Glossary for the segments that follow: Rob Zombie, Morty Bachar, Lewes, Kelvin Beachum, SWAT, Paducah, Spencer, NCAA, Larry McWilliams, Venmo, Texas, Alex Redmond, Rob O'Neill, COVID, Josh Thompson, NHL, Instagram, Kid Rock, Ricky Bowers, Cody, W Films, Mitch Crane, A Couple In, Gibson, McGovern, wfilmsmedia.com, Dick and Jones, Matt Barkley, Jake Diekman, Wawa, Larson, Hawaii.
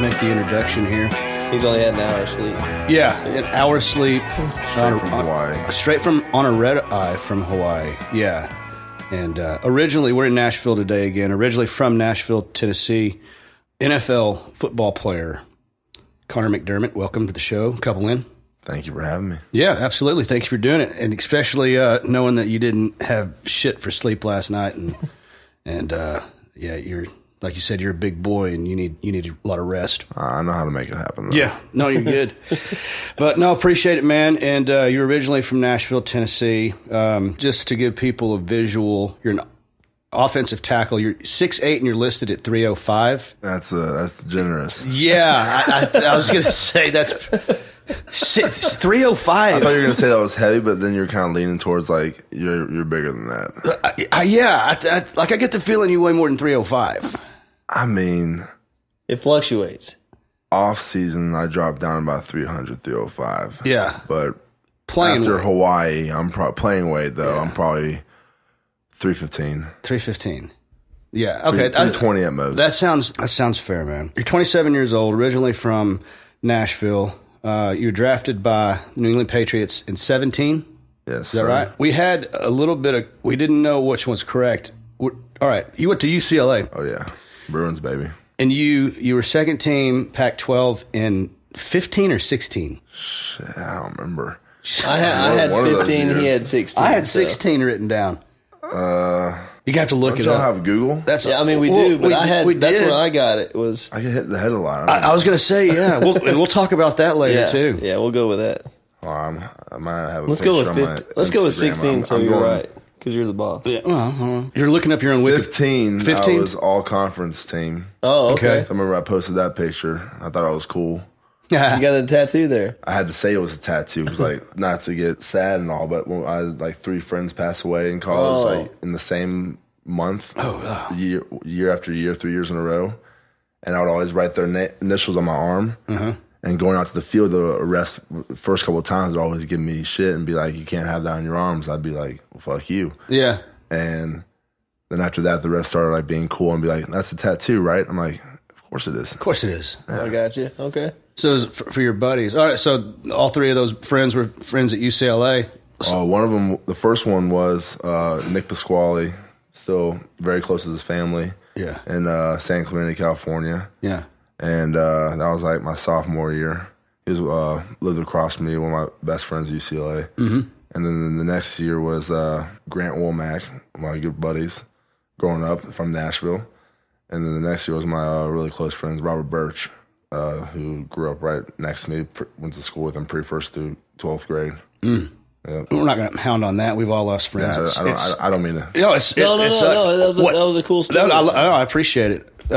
Make the introduction here. He's only had an hour of sleep. Yeah, so. An hour of sleep. Straight from Hawaii. On a red eye from Hawaii. Yeah. And originally, we're in Nashville today again. Originally from Nashville, Tennessee. NFL football player, Conor McDermott. Welcome to the show. Couple in. Thank you for having me. Yeah, absolutely. Thank you for doing it. And especially knowing that you didn't have shit for sleep last night. And you're... Like you said, you're a big boy, and you need a lot of rest. I know how to make it happen, though. Yeah. No, you're good. But, no, appreciate it, man. And you're originally from Nashville, Tennessee. Just to give people a visual, you're an offensive tackle. You're 6'8", and you're listed at 305. That's generous. Yeah. I was going to say that's 305. I thought you were going to say that was heavy, but then you're kind of leaning towards, like, you're bigger than that. I get the feeling you weigh more than 305. I mean, it fluctuates. Off season, I dropped down about 300, 305. Yeah, but playing after weight. Hawaii, I'm playing weight though. Yeah. I'm probably 315. 315. Yeah. Okay. 320 at most. That sounds fair, man. You're 27 years old, originally from Nashville. You were drafted by the New England Patriots in 17. Yes. Is that right? We had a little bit of. We didn't know which one's correct. All right. You went to UCLA. Oh yeah. Bruins, baby. And you were second team Pac-12 in 15 or 16? Shit, I don't remember. I had 15, he had 16. I had 16 written down. You have to look it up. Y'all have Google? That's where I got it. I get hit in the head a lot. I was going to say, yeah. We'll talk about that later, too. Yeah, we'll go with that. Well, I might have a picture on my Instagram. Let's go with 16, you're right. Because you're the boss. Yeah. Well, you're looking up your own Wikipedia. 15? I was all-conference team. Oh, okay. So I remember I posted that picture. I thought I was cool. Yeah. You got a tattoo there. I had to say it was a tattoo. It was like, not to get sad and all, but when I had like three friends pass away in college, like in the same month, year after year, 3 years in a row. And I would always write their initials on my arm. Uh-huh. And going out to the field, the first couple of times, they'd always give me shit and be like, you can't have that on your arms. I'd be like, well, fuck you. Yeah. And then after that, the ref started like being cool and be like, that's a tattoo, right? I'm like, of course it is. Of course it is. Yeah. I got you. Okay. So it was for your buddies. All right, so all three of those friends were friends at UCLA. One of them, the first one was Nick Pasquale, still very close to his family. Yeah. In San Clemente, California. Yeah. And that was like my sophomore year. He was, lived across from me, one of my best friends at UCLA. Mm-hmm. And then the next year was Grant Womack, my good buddies, growing up from Nashville. And then the next year was my really close friends, Robert Birch, who grew up right next to me, went to school with him pre-first through 12th grade. Mm. Yep. We're not going to hound on that. We've all lost friends. Yeah, I don't mean to. You know, no. That was a cool story. I appreciate it. We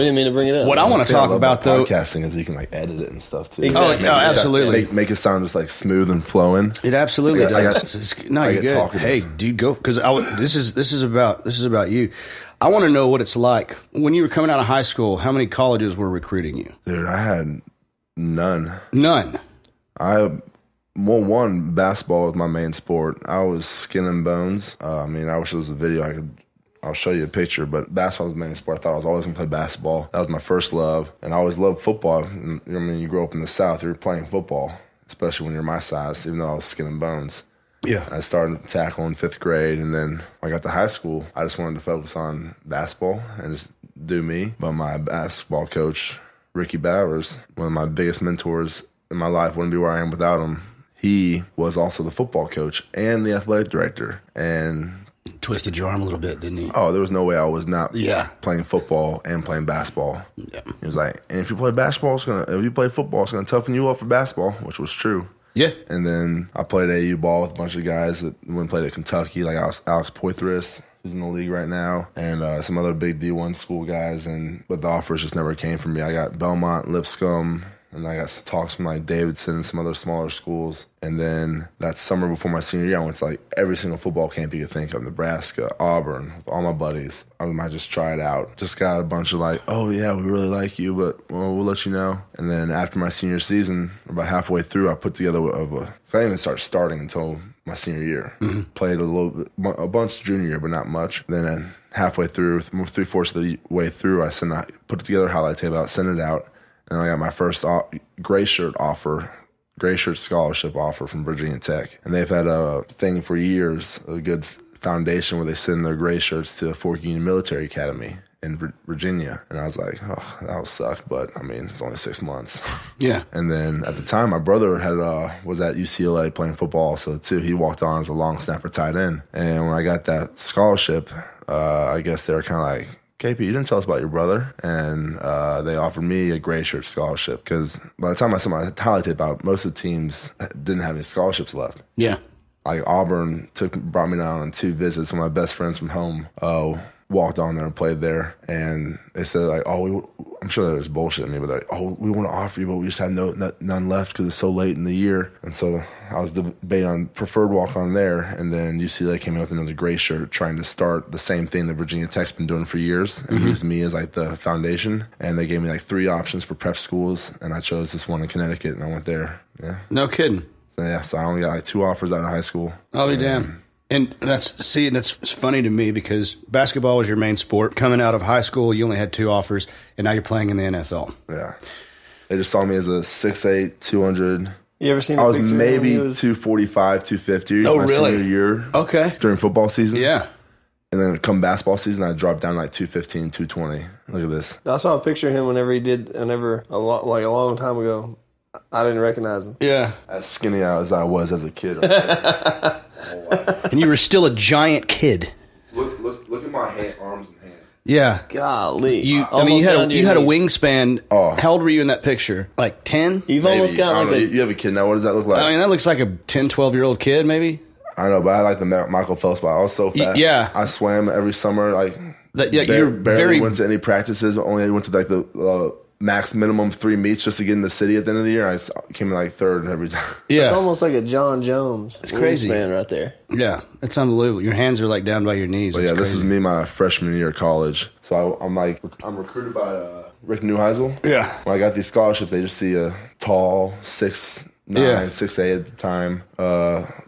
didn't mean to bring it up. What I want to talk about, though, podcasting is you can like edit it and stuff too. Exactly. Oh, absolutely. Make it sound just like smooth and flowing. It absolutely does. No, you're good. Hey, dude, go because this is about you. I want to know what it's like when you were coming out of high school. How many colleges were recruiting you? Dude, I had none. None. One basketball was my main sport. I was skin and bones. I mean, I wish there was a video I could. I'll show you a picture, but basketball was the main sport. I thought I was always going to play basketball. That was my first love, and I always loved football. And, I mean, you grow up in the South, you're playing football, especially when you're my size, even though I was skin and bones. Yeah. I started tackling fifth grade, and then when I got to high school, I just wanted to focus on basketball and just do me. But my basketball coach, Ricky Bowers, one of my biggest mentors in my life, wouldn't be where I am without him. He was also the football coach and the athletic director, and... Twisted your arm a little bit, didn't he? Oh, there was no way I was not playing football and playing basketball. Yeah. He was like, and if you play basketball, if you play football, it's going to toughen you up for basketball, which was true. Yeah. And then I played AU ball with a bunch of guys that went and played at Kentucky, like Alex Poythress, who's in the league right now, and some other big D1 school guys. But the offers just never came for me. I got Belmont, Lipscomb, And I got talks with like Davidson and some other smaller schools. And then that summer before my senior year, I went to like every single football camp you could think of, Nebraska, Auburn, with all my buddies. I might just try it out. Just got a bunch of like, oh yeah, we really like you, but we'll let you know. And then after my senior season, about halfway through, I put together I didn't even start starting until my senior year. Mm-hmm. Played a bunch junior year, but not much. Then halfway through, 3/4 of the way through, I put together a highlight tape out, sent it out. And I got my first gray shirt scholarship offer from Virginia Tech. And they've had a thing for years, a good foundation where they send their gray shirts to Fork Union Military Academy in Virginia. And I was like, oh, that'll suck. But, I mean, it's only 6 months. Yeah. And then at the time, my brother was at UCLA playing football. So, too, he walked on as a long snapper tight end. And when I got that scholarship, I guess they were kind of like, KP, you didn't tell us about your brother. And they offered me a gray shirt scholarship because by the time I sent my highlight tape out, most of the teams didn't have any scholarships left. Yeah. Like Auburn brought me down on 2 visits. One of my best friends from home walked on there and played there. And they said, like, I'm sure there was bullshit in me, but they're like, oh, we want to offer you, but we just have none left because it's so late in the year. And so I was debating on preferred walk on there. And then UCLA came in with another gray shirt trying to start the same thing that Virginia Tech's been doing for years and used me as like the foundation. And they gave me like 3 options for prep schools. And I chose this one in Connecticut and I went there. Yeah. No kidding. So, yeah. So I only got like 2 offers out of high school. I'll be damned. And that's funny to me because basketball was your main sport. Coming out of high school, you only had 2 offers, and now you're playing in the NFL. Yeah. They just saw me as a 6'8", 200. You ever seen a picture? I was maybe 245, 250. Oh, really? My senior year. Okay. During football season. Yeah. And then come basketball season, I dropped down like 215, 220. Look at this. I saw a picture of him a long time ago. I didn't recognize him. Yeah. As skinny as I was as a kid. Right? Oh, wow. And you were still a giant kid. Look at my arms and hands. Yeah. Golly. You had a wingspan. Oh. How old were you in that picture? Like 10? You've maybe. Almost got like a... You have a kid now. What does that look like? I mean, that looks like a 10, 12-year-old kid maybe. I know, but I like the Michael Phelps, but I was so fat. Yeah. I swam every summer. Like, barely went to any practices. Only went to like the... max minimum 3 meets just to get in the city at the end of the year. I came in like third every time. Yeah. It's almost like a John Jones. It's crazy, man, right there. Yeah. It's unbelievable. Your hands are like down by your knees. But yeah, this is me my freshman year of college. So I'm recruited by Rick Neuheisel. Yeah. When I got these scholarships, they just see a tall 6'8" at the time.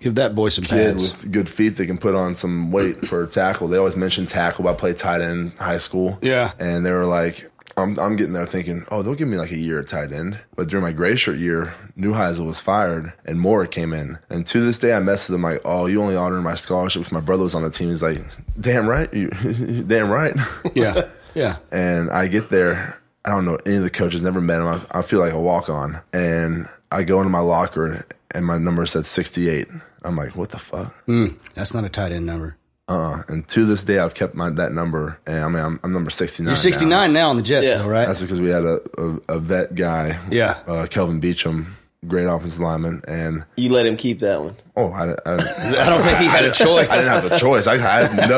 Give that boy some kid pads. With good feet that can put on some weight for a tackle. They always mention tackle, but I played tight end in high school. Yeah. And they were like... I'm getting there thinking, oh, they'll give me like a year at tight end. But during my gray shirt year, Neuheisel was fired and Moore came in. And to this day, I messed with him like, oh, you only honored my scholarship because my brother was on the team. He's like, damn right. Damn right. Yeah. Yeah. And I get there. I don't know any of the coaches, never met him. I feel like a walk-on. And I go into my locker and my number said 68. I'm like, what the fuck? That's not a tight end number. And to this day, I've kept that number. And I mean, I'm number 69. You're 69 now on the Jets, though, right? That's because we had a vet guy, Kelvin Beachum, great offensive lineman, and you let him keep that one. Oh, I don't think he had a choice. I didn't have a choice. I had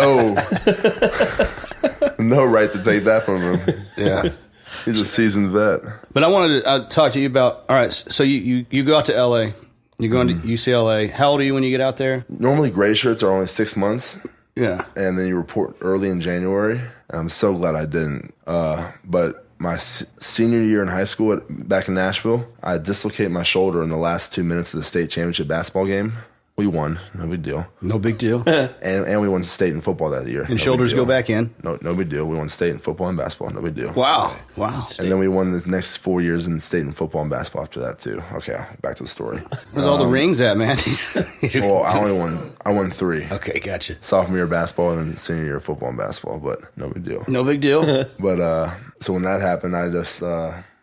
no right to take that from him. Yeah. He's a seasoned vet. But I wanted to talk to you about. All right, so you go out to L.A. You're going to UCLA. How old are you when you get out there? Normally, gray shirts are only 6 months. Yeah. And then you report early in January. I'm so glad I didn't. But my senior year in high school back in Nashville, I dislocated my shoulder in the last 2 minutes of the state championship basketball game. We won. No big deal. No big deal. and we won state in football that year. And no shoulders go back in. No big deal. We won state in football and basketball. No big deal. Wow. Wow. State. And then we won the next 4 years in state in football and basketball after that, too. Okay. Back to the story. Where's all the rings at, man? Well, I won 3. Okay. Gotcha. Sophomore year basketball and then senior year football and basketball, but no big deal. No big deal. But so when that happened, I just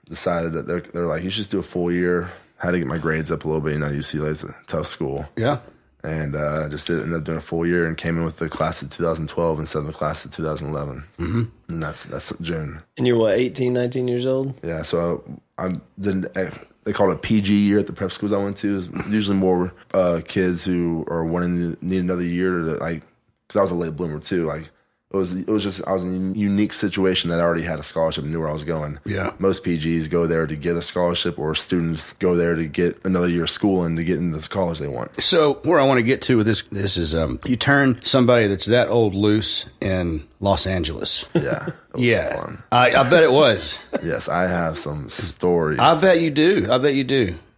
decided that they're like, you should just do a full year. Had to get my grades up a little bit. You know, UCLA's a tough school. Yeah. And just ended up doing a full year and came in with the class of 2012 instead of the class of 2011. Mm-hmm. And that's June. And you're, what, 18, 19 years old? Yeah, so I didn't – they called it a PG year at the prep schools I went to. It was usually more kids who are wanting to need another year to, like – because I was a late bloomer too, like – It was just, I was in a unique situation that I already had a scholarship and knew where I was going. Yeah. Most PGs go there to get a scholarship, or students go there to get another year of school and to get into the college they want. So where I want to get to with this is you turn somebody that's that old loose in Los Angeles. Yeah. Yeah. Fun. I bet it was. Yes, I have some stories. I bet you do.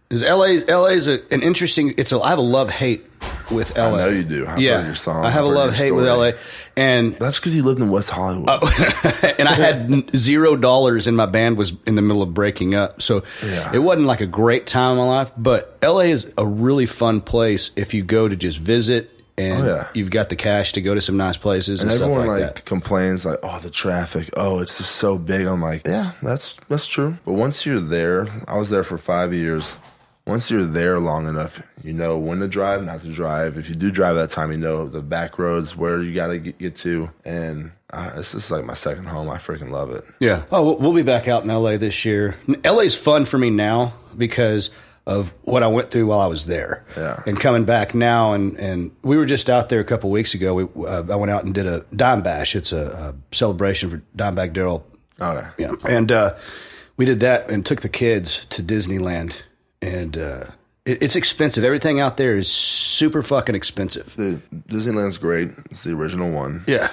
Because LA's an interesting. I have a love hate with LA. I know you do. I've heard your song. I have a love hate with LA, and that's because you lived in West Hollywood. And I had $0, and my band was in the middle of breaking up, so it wasn't like a great time in my life. But LA is a really fun place if you go to just visit. And you've got the cash to go to some nice places and stuff like that. Everyone complains like, oh, the traffic. Oh, it's just so big. I'm like, yeah, that's true. But once you're there, I was there for 5 years. Once you're there long enough, you know when to drive, not to drive. If you do drive that time, you know the back roads, where you got to get to. And it's just like my second home. I freaking love it. Yeah. Oh, we'll be back out in L.A. this year. L.A.'s fun for me now because of what I went through while I was there, and coming back now, and we were just out there a couple of weeks ago. I went out and did a dime bash. It's a celebration for Dimebag Daryl. Okay, yeah, and we did that and took the kids to Disneyland, and it's expensive. Everything out there is super fucking expensive. Dude, Disneyland's great. It's the original one. Yeah,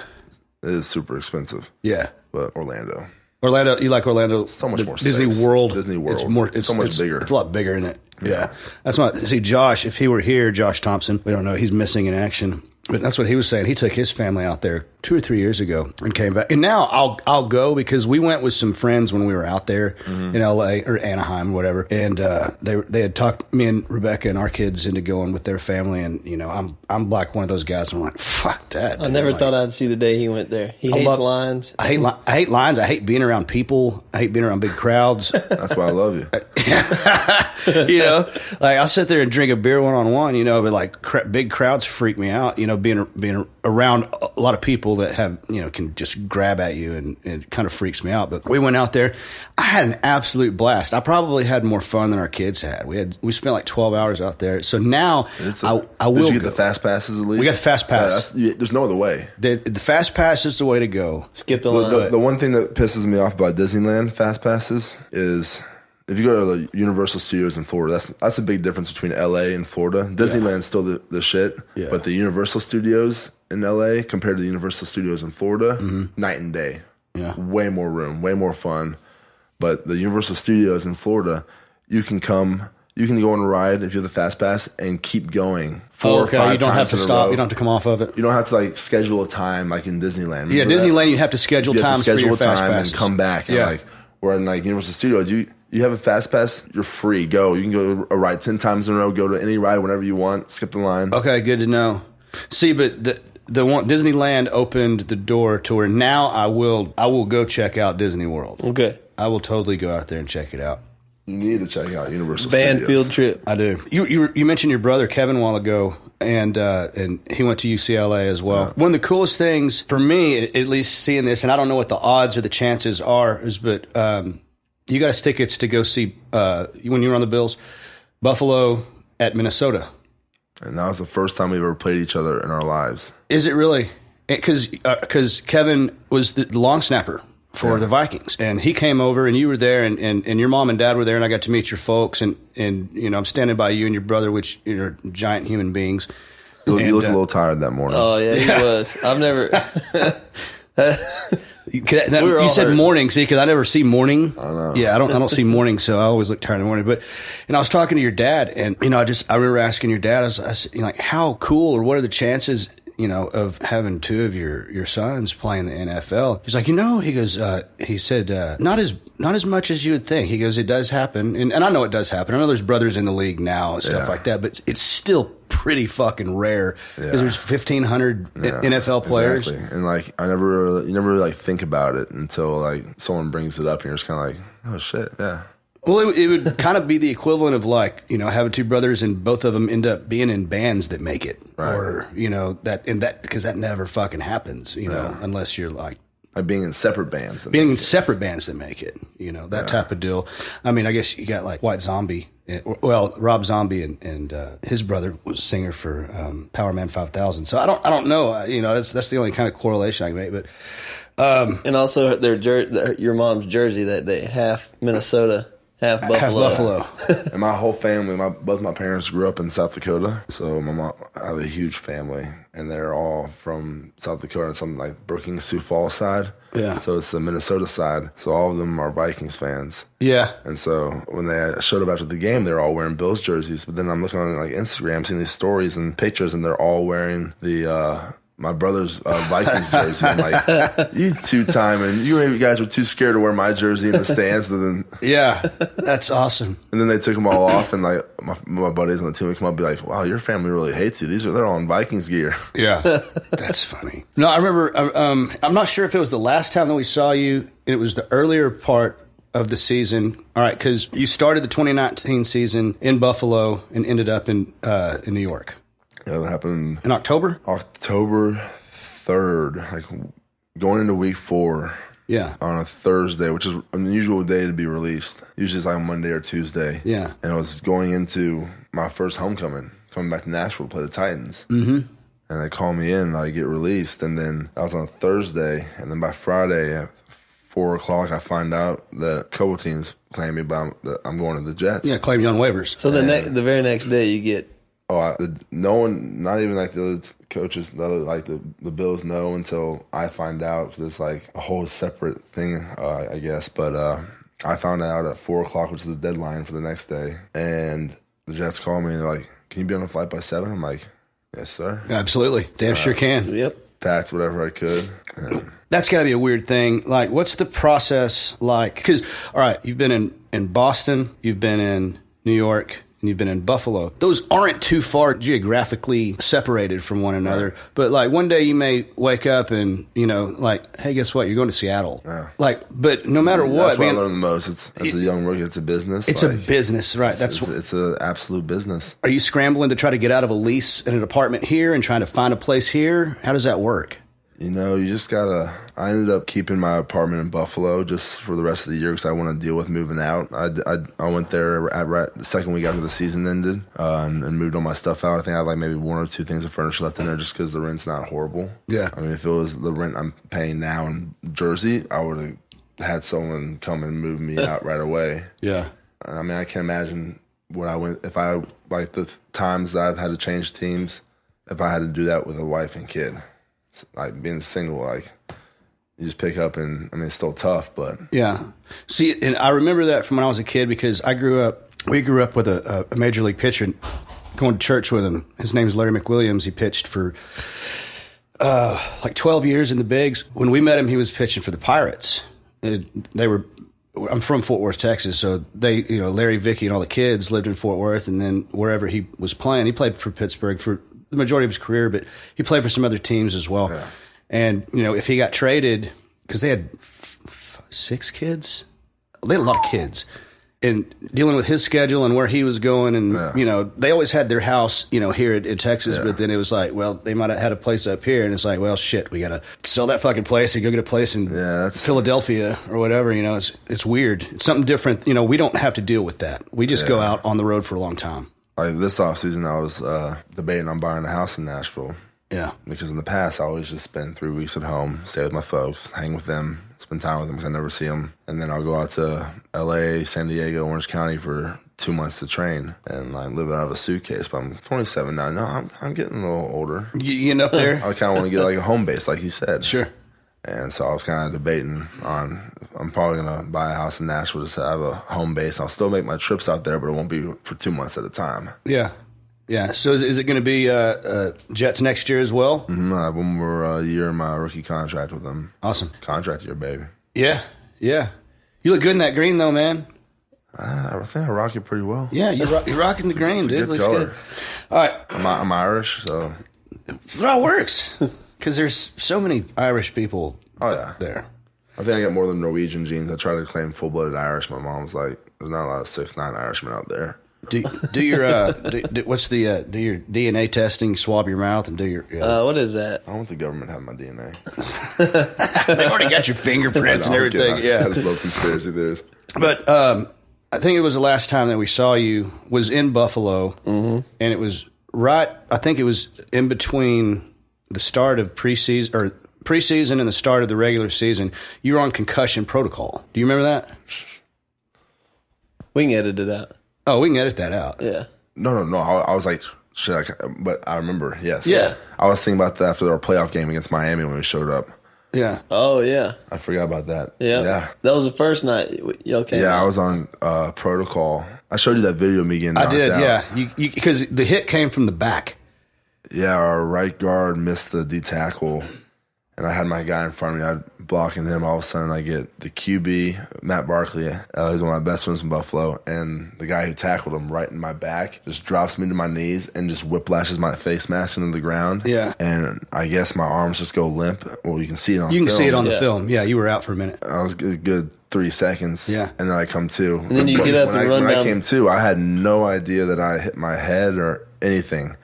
it is super expensive. Yeah, but Orlando, you like Orlando? So much more space. Disney World. It's so much bigger. It's a lot bigger, isn't it? Yeah. That's not. See, Josh, if he were here, Josh Thompson, we don't know. He's missing in action. But that's what he was saying. He took his family out there 2 or 3 years ago and came back. And now I'll go because we went with some friends when we were out there in L.A. or Anaheim, whatever. And they had talked me and Rebecca and our kids into going with their family. And you know, I'm like one of those guys. I'm like, fuck that. Dude. I never thought I'd see the day he went there. He hates lines. I hate lines. I hate being around people. I hate being around big crowds. That's why I love you. You know, like I'll sit there and drink a beer one-on-one. You know, but like big crowds freak me out. You know. Being around a lot of people that have, you know, can just grab at you, and it kind of freaks me out. But we went out there. I had an absolute blast. I probably had more fun than our kids had. We spent like 12 hours out there. So now I will. Did you get the fast passes at least? We got the fast pass. There's no other way. The fast pass is the way to go. Skip the line. The one thing that pisses me off about Disneyland fast passes is, if you go to the Universal Studios in Florida, that's a big difference between L.A. and Florida. Disneyland's still the shit, but the Universal Studios in L.A. compared to the Universal Studios in Florida, night and day. Yeah. Way more room, way more fun. But the Universal Studios in Florida, you can go on a ride if you have the fast pass and keep going four or five times. You don't have to stop. You don't have to come off of it. You don't have to like schedule a time like in Disneyland. Remember Disneyland, you have to schedule times for your fast passes and come back. Yeah. And, like, where in like Universal Studios, you have a fast pass, you're free. Go. You can go to a ride 10 times in a row. Go to any ride whenever you want. Skip the line. Okay, good to know. See, but the one Disneyland opened the door to where now I will go check out Disney World. Okay, I will totally go out there and check it out. You need to check out Universal Band Studios. Field trip. I do. You mentioned your brother Kevin a while ago, and he went to UCLA as well. One of the coolest things for me, at least seeing this, and I don't know what the odds or the chances are, but you got us tickets to go see, when you were on the Bills, Buffalo at Minnesota. And that was the first time we've ever played each other in our lives. Is it really? Because Kevin was the long snapper for the Vikings. And he came over, and you were there, and your mom and dad were there, and I got to meet your folks. And you know, I'm standing by you and your brother, which you're giant human beings. You looked a little tired that morning. Oh, yeah, he was. I've never... You said morning, see, because I never see morning. I know. Yeah, I don't see morning, so I always look tired in the morning. But, and I was talking to your dad, and you know, I remember asking your dad, I said, you know, like, how cool or what are the chances, you know, of having two of your sons playing the NFL? He's like, you know, he goes, he said, not as much as you would think. He goes, it does happen, and I know it does happen. I know there's brothers in the league now and stuff like that, but it's still pretty fucking rare because there's 1,500 NFL players. Exactly. And like, you never like think about it until like someone brings it up, and you're just kind of like, oh shit, yeah. Well, it would kind of be the equivalent of like, you know, having two brothers and both of them end up being in bands that make it, right? Or you know that, because that never fucking happens, you know, unless you're like being in separate bands. Being in separate bands that make it, you know, that type of deal. I mean, I guess you got like White Zombie. Well, Rob Zombie and his brother was a singer for Power Man 5,000. So I don't know. You know, that's the only kind of correlation I can make. But and also your mom's jersey that day, half Minnesota, half Buffalo. And my whole family, both my parents grew up in South Dakota. So my mom, I have a huge family, and they're all from South Dakota and something like Brookings, Sioux Falls side. Yeah. So it's the Minnesota side. So all of them are Vikings fans. Yeah. And so when they showed up after the game, they were all wearing Bills jerseys. But then I'm looking on like Instagram, seeing these stories and pictures, and they're all wearing the my brother's Vikings jersey. I'm like, you two-time, and you guys were too scared to wear my jersey in the stands. And then, yeah, that's awesome. And then they took them all off, and like my buddies on the team would come up and be like, wow, your family really hates you. They're all in Vikings gear. Yeah, that's funny. No, I remember, I'm not sure if it was the last time that we saw you. It was the earlier part of the season. All right, because you started the 2019 season in Buffalo and ended up in New York. It happened in October? October 3rd, like going into week 4. Yeah. On a Thursday, which is an unusual day to be released. Usually it's like Monday or Tuesday. Yeah. And I was going into my first homecoming, coming back to Nashville to play the Titans. Mm-hmm. And they call me in, and I get released. And then I was on a Thursday, and then by Friday at 4 o'clock, I find out that a couple teams claim me, but I'm going to the Jets. Yeah, claim you on waivers. So the very next day you get... no one, not even like the other coaches, the Bills know until I find out, because it's like a whole separate thing, I guess. But I found out at 4 o'clock, which is the deadline for the next day. And the Jets call me and they're like, can you be on a flight by 7? I'm like, yes, sir. Absolutely. Damn sure can. Yep. Packed whatever I could. And that's got to be a weird thing. Like, what's the process like? Because, all right, you've been in Boston, you've been in New York, and you've been in Buffalo. Those aren't too far geographically separated from one another. Right. But like one day you may wake up and, you know, like, hey, guess what? You're going to Seattle. Yeah. Like, but no matter what, that's what I learned the most. As a young rookie, it's a business. It's a business, right? It's an absolute business. Are you scrambling to try to get out of a lease in an apartment here and trying to find a place here? How does that work? You know, you just gotta. I ended up keeping my apartment in Buffalo just for the rest of the year because I want to deal with moving out. I went there right the second week after the season ended and moved all my stuff out. I think I had like maybe one or two things of furniture left in there just because the rent's not horrible. Yeah. I mean, if it was the rent I'm paying now in Jersey, I would have had someone come and move me out right away. Yeah. I mean, I can imagine what I went if I like the times that I've had to change teams if I had to do that with a wife and kid. Like being single, like you just pick up and I mean, it's still tough, but yeah. See, and I remember that from when I was a kid because we grew up with a major league pitcher, going to church with him. His name is Larry McWilliams. He pitched for like 12 years in the bigs. When we met him, he was pitching for the Pirates. I'm from Fort Worth, Texas, so they, you know, Larry, Vicky, and all the kids lived in Fort Worth, and then wherever he was playing, he played for Pittsburgh for the majority of his career, but he played for some other teams as well. Yeah. And, you know, if he got traded, because they had 6 kids, they had a lot of kids. And dealing with his schedule and where he was going, and, you know, they always had their house, you know, here in Texas, but then it was like, well, they might have had a place up here, and it's like, well, shit, we got to sell that fucking place and go get a place in Philadelphia or whatever, you know. It's weird. It's something different. You know, we don't have to deal with that. We just go out on the road for a long time. Like this offseason, I was debating on buying a house in Nashville. Yeah. Because in the past, I always just spend 3 weeks at home, stay with my folks, hang with them, spend time with them because I never see them. And then I'll go out to L.A., San Diego, Orange County for 2 months to train and like living out of a suitcase. But I'm 27 now. No, I'm getting a little older. You getting up there? I kind of want to get like a home base, like you said. Sure. And so I was kind of debating on I'm probably going to buy a house in Nashville just to have a home base. I'll still make my trips out there, but it won't be for 2 months at a time. Yeah. Yeah. So is it going to be Jets next year as well? Mm-hmm. I have one more year in my rookie contract with them. Awesome. Contract year, baby. Yeah. Yeah. You look good in that green, though, man. I think I rock it pretty well. Yeah, you're rocking the green, dude. It looks good. All right. I'm Irish, so. It all works. Because there's so many Irish people there. I think I got more than Norwegian genes. I try to claim full-blooded Irish. My mom's like, there's not a lot of 6'9" Irishmen out there. Do your what's the do your DNA testing? Swab your mouth and do your. What is that? I want the government to have my DNA. They've already got your fingerprints and everything. Yeah, I just love conspiracy theories. But I think it was the last time that we saw you was in Buffalo, and it was right. I think it was in between the start of preseason and the start of the regular season. You were on concussion protocol. Do you remember that? We can edit it out. Oh, we can edit that out. Yeah. No. I was like, shit, but I remember, yes. Yeah. I was thinking about that after our playoff game against Miami when we showed up. Yeah. Oh, yeah. I forgot about that. Yeah. Yeah. That was the first night y'all came. Yeah, out. I was on protocol. I showed you that video of me getting knocked out. I did, yeah. Because the hit came from the back. Yeah, our right guard missed the D tackle, and I had my guy in front of me. I'm blocking him. All of a sudden, I get the QB, Matt Barkley. He's one of my best friends from Buffalo. And the guy who tackled him right in my back just drops me to my knees and just whiplashes my face mask into the ground. Yeah. And I guess my arms just go limp. Well, you can see it on the film. You can see it on the film. Yeah, you were out for a minute. I was good 3 seconds. Yeah. And then I come to. And then you get up and run down. When I came to, I had no idea that I hit my head or anything.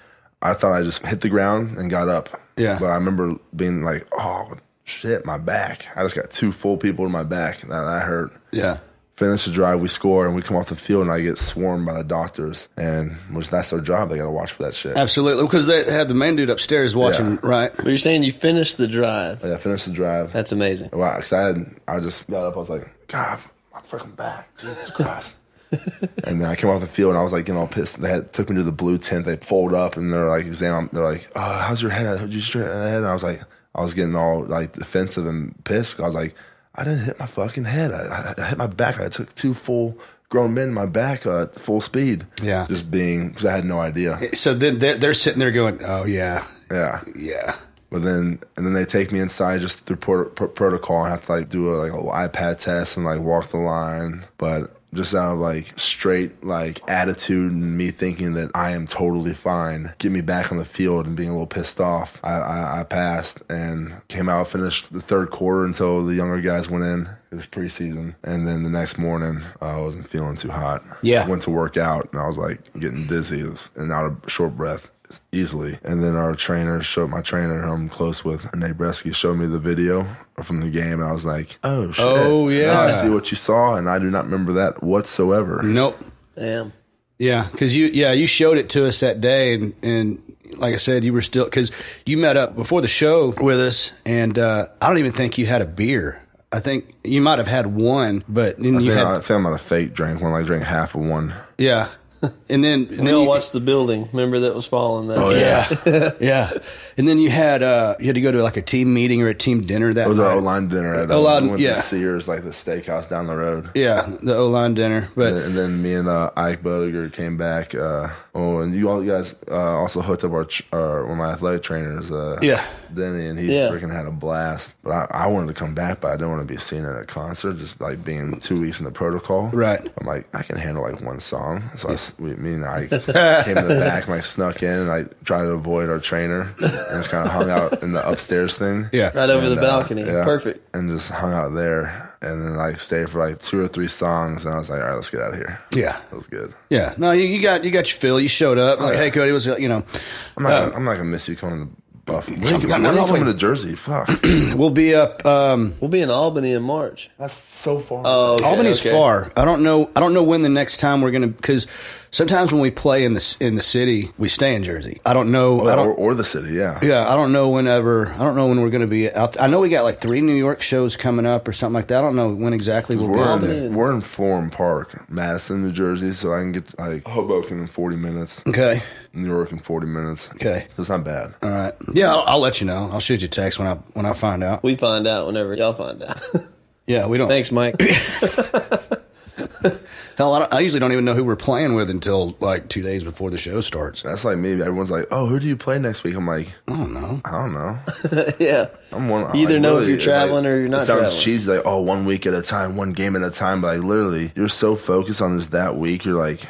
I thought I just hit the ground and got up. Yeah. But I remember being like, oh, shit, my back. I just got two full people in my back. That hurt. Yeah. Finish the drive, we score, and we come off the field, and I get swarmed by the doctors. And that's their job. They got to watch for that shit. Absolutely. Because they had the main dude upstairs watching, right? But you're saying you finished the drive. Yeah, I finished the drive. That's amazing. Wow. Because I just got up. I was like, God, my freaking back. Jesus Christ. And then I came off the field and I was like, all pissed. They took me to the blue tent. They fold up and they're like, they're like, oh, how's your head? Did you straighten your head? And I was like, I was getting all like defensive and pissed. I was like, I didn't hit my fucking head. I hit my back. I took two full grown men in my back at full speed. Yeah. Just because I had no idea. So then they're sitting there going, oh, yeah. Yeah. Yeah. But then, and then they take me inside just through protocol. I have to like do a iPad test and like walk the line. But just out of like straight like attitude and me thinking that I am totally fine, get me back on the field and being a little pissed off, I passed and came out, finished the third quarter until the younger guys went in. It was preseason. And then the next morning, I wasn't feeling too hot. Yeah. I went to work out and I was like getting dizzy and out of short breath easily. And then our trainer my trainer who I'm close with, Nabreski, showed me the video from the game, and I was like, oh, shit. Oh, yeah. Now I see what you saw, and I do not remember that whatsoever. Nope. Damn. Yeah, because you showed it to us that day, and like I said, you were still – because you met up before the show with us, and I don't even think you had a beer. I think you might have had one, but then I might have fake drank one. I drank half of one. Yeah. And then you watched the building. Remember that was falling. That yeah. And then you had to go to like a team meeting or a team dinner that night. It was our O-line dinner. We went to Sears, like the steakhouse down the road. Yeah, the O-line dinner. But and then me and Ike Boettiger came back. And you all guys also hooked up our one of my athletic trainers. Denny, and he freaking had a blast. But I wanted to come back, but I didn't want to be seen at a concert. Just like being 2 weeks in the protocol. Right. I'm like, I can handle like one song. So me and I came in the back and I snuck in and I tried to avoid our trainer and just kind of hung out in the upstairs thing. Yeah. Right over the balcony. Yeah, perfect. And just hung out there. And then I stayed for like 2 or 3 songs, and I was like, all right, let's get out of here. Yeah. That was good. Yeah. No, you got your fill. You showed up. Like, hey, Cody, what's I'm not going to miss you coming to Buffalo. We're not coming to Jersey. Fuck. We'll be up. We'll be in Albany in March. That's so far. Oh, okay, Albany's far. I don't know when the next time we're going to, because sometimes when we play in the city, we stay in Jersey. I don't know. Or the city, yeah. Yeah, I don't know when we're going to be out. I know we got like 3 New York shows coming up or something like that. I don't know when exactly we'll be out there. We're in Florham Park, Madison, New Jersey, so I can get to like Hoboken in 40 minutes. Okay. New York in 40 minutes. Okay. So it's not bad. All right. Yeah, I'll let you know. I'll shoot you a text when I find out. We find out whenever y'all find out. Yeah, we don't. Thanks, Mike. Hell, I usually don't even know who we're playing with until like 2 days before the show starts. That's like me. Everyone's like, "Oh, who do you play next week?" I'm like, "I don't know." Yeah, I'm one. You either like, know if you're traveling like, or you're not. It sounds traveling. Cheesy, like, "Oh, one week at a time, one game at a time." But like, literally, you're so focused on just that week. You're like,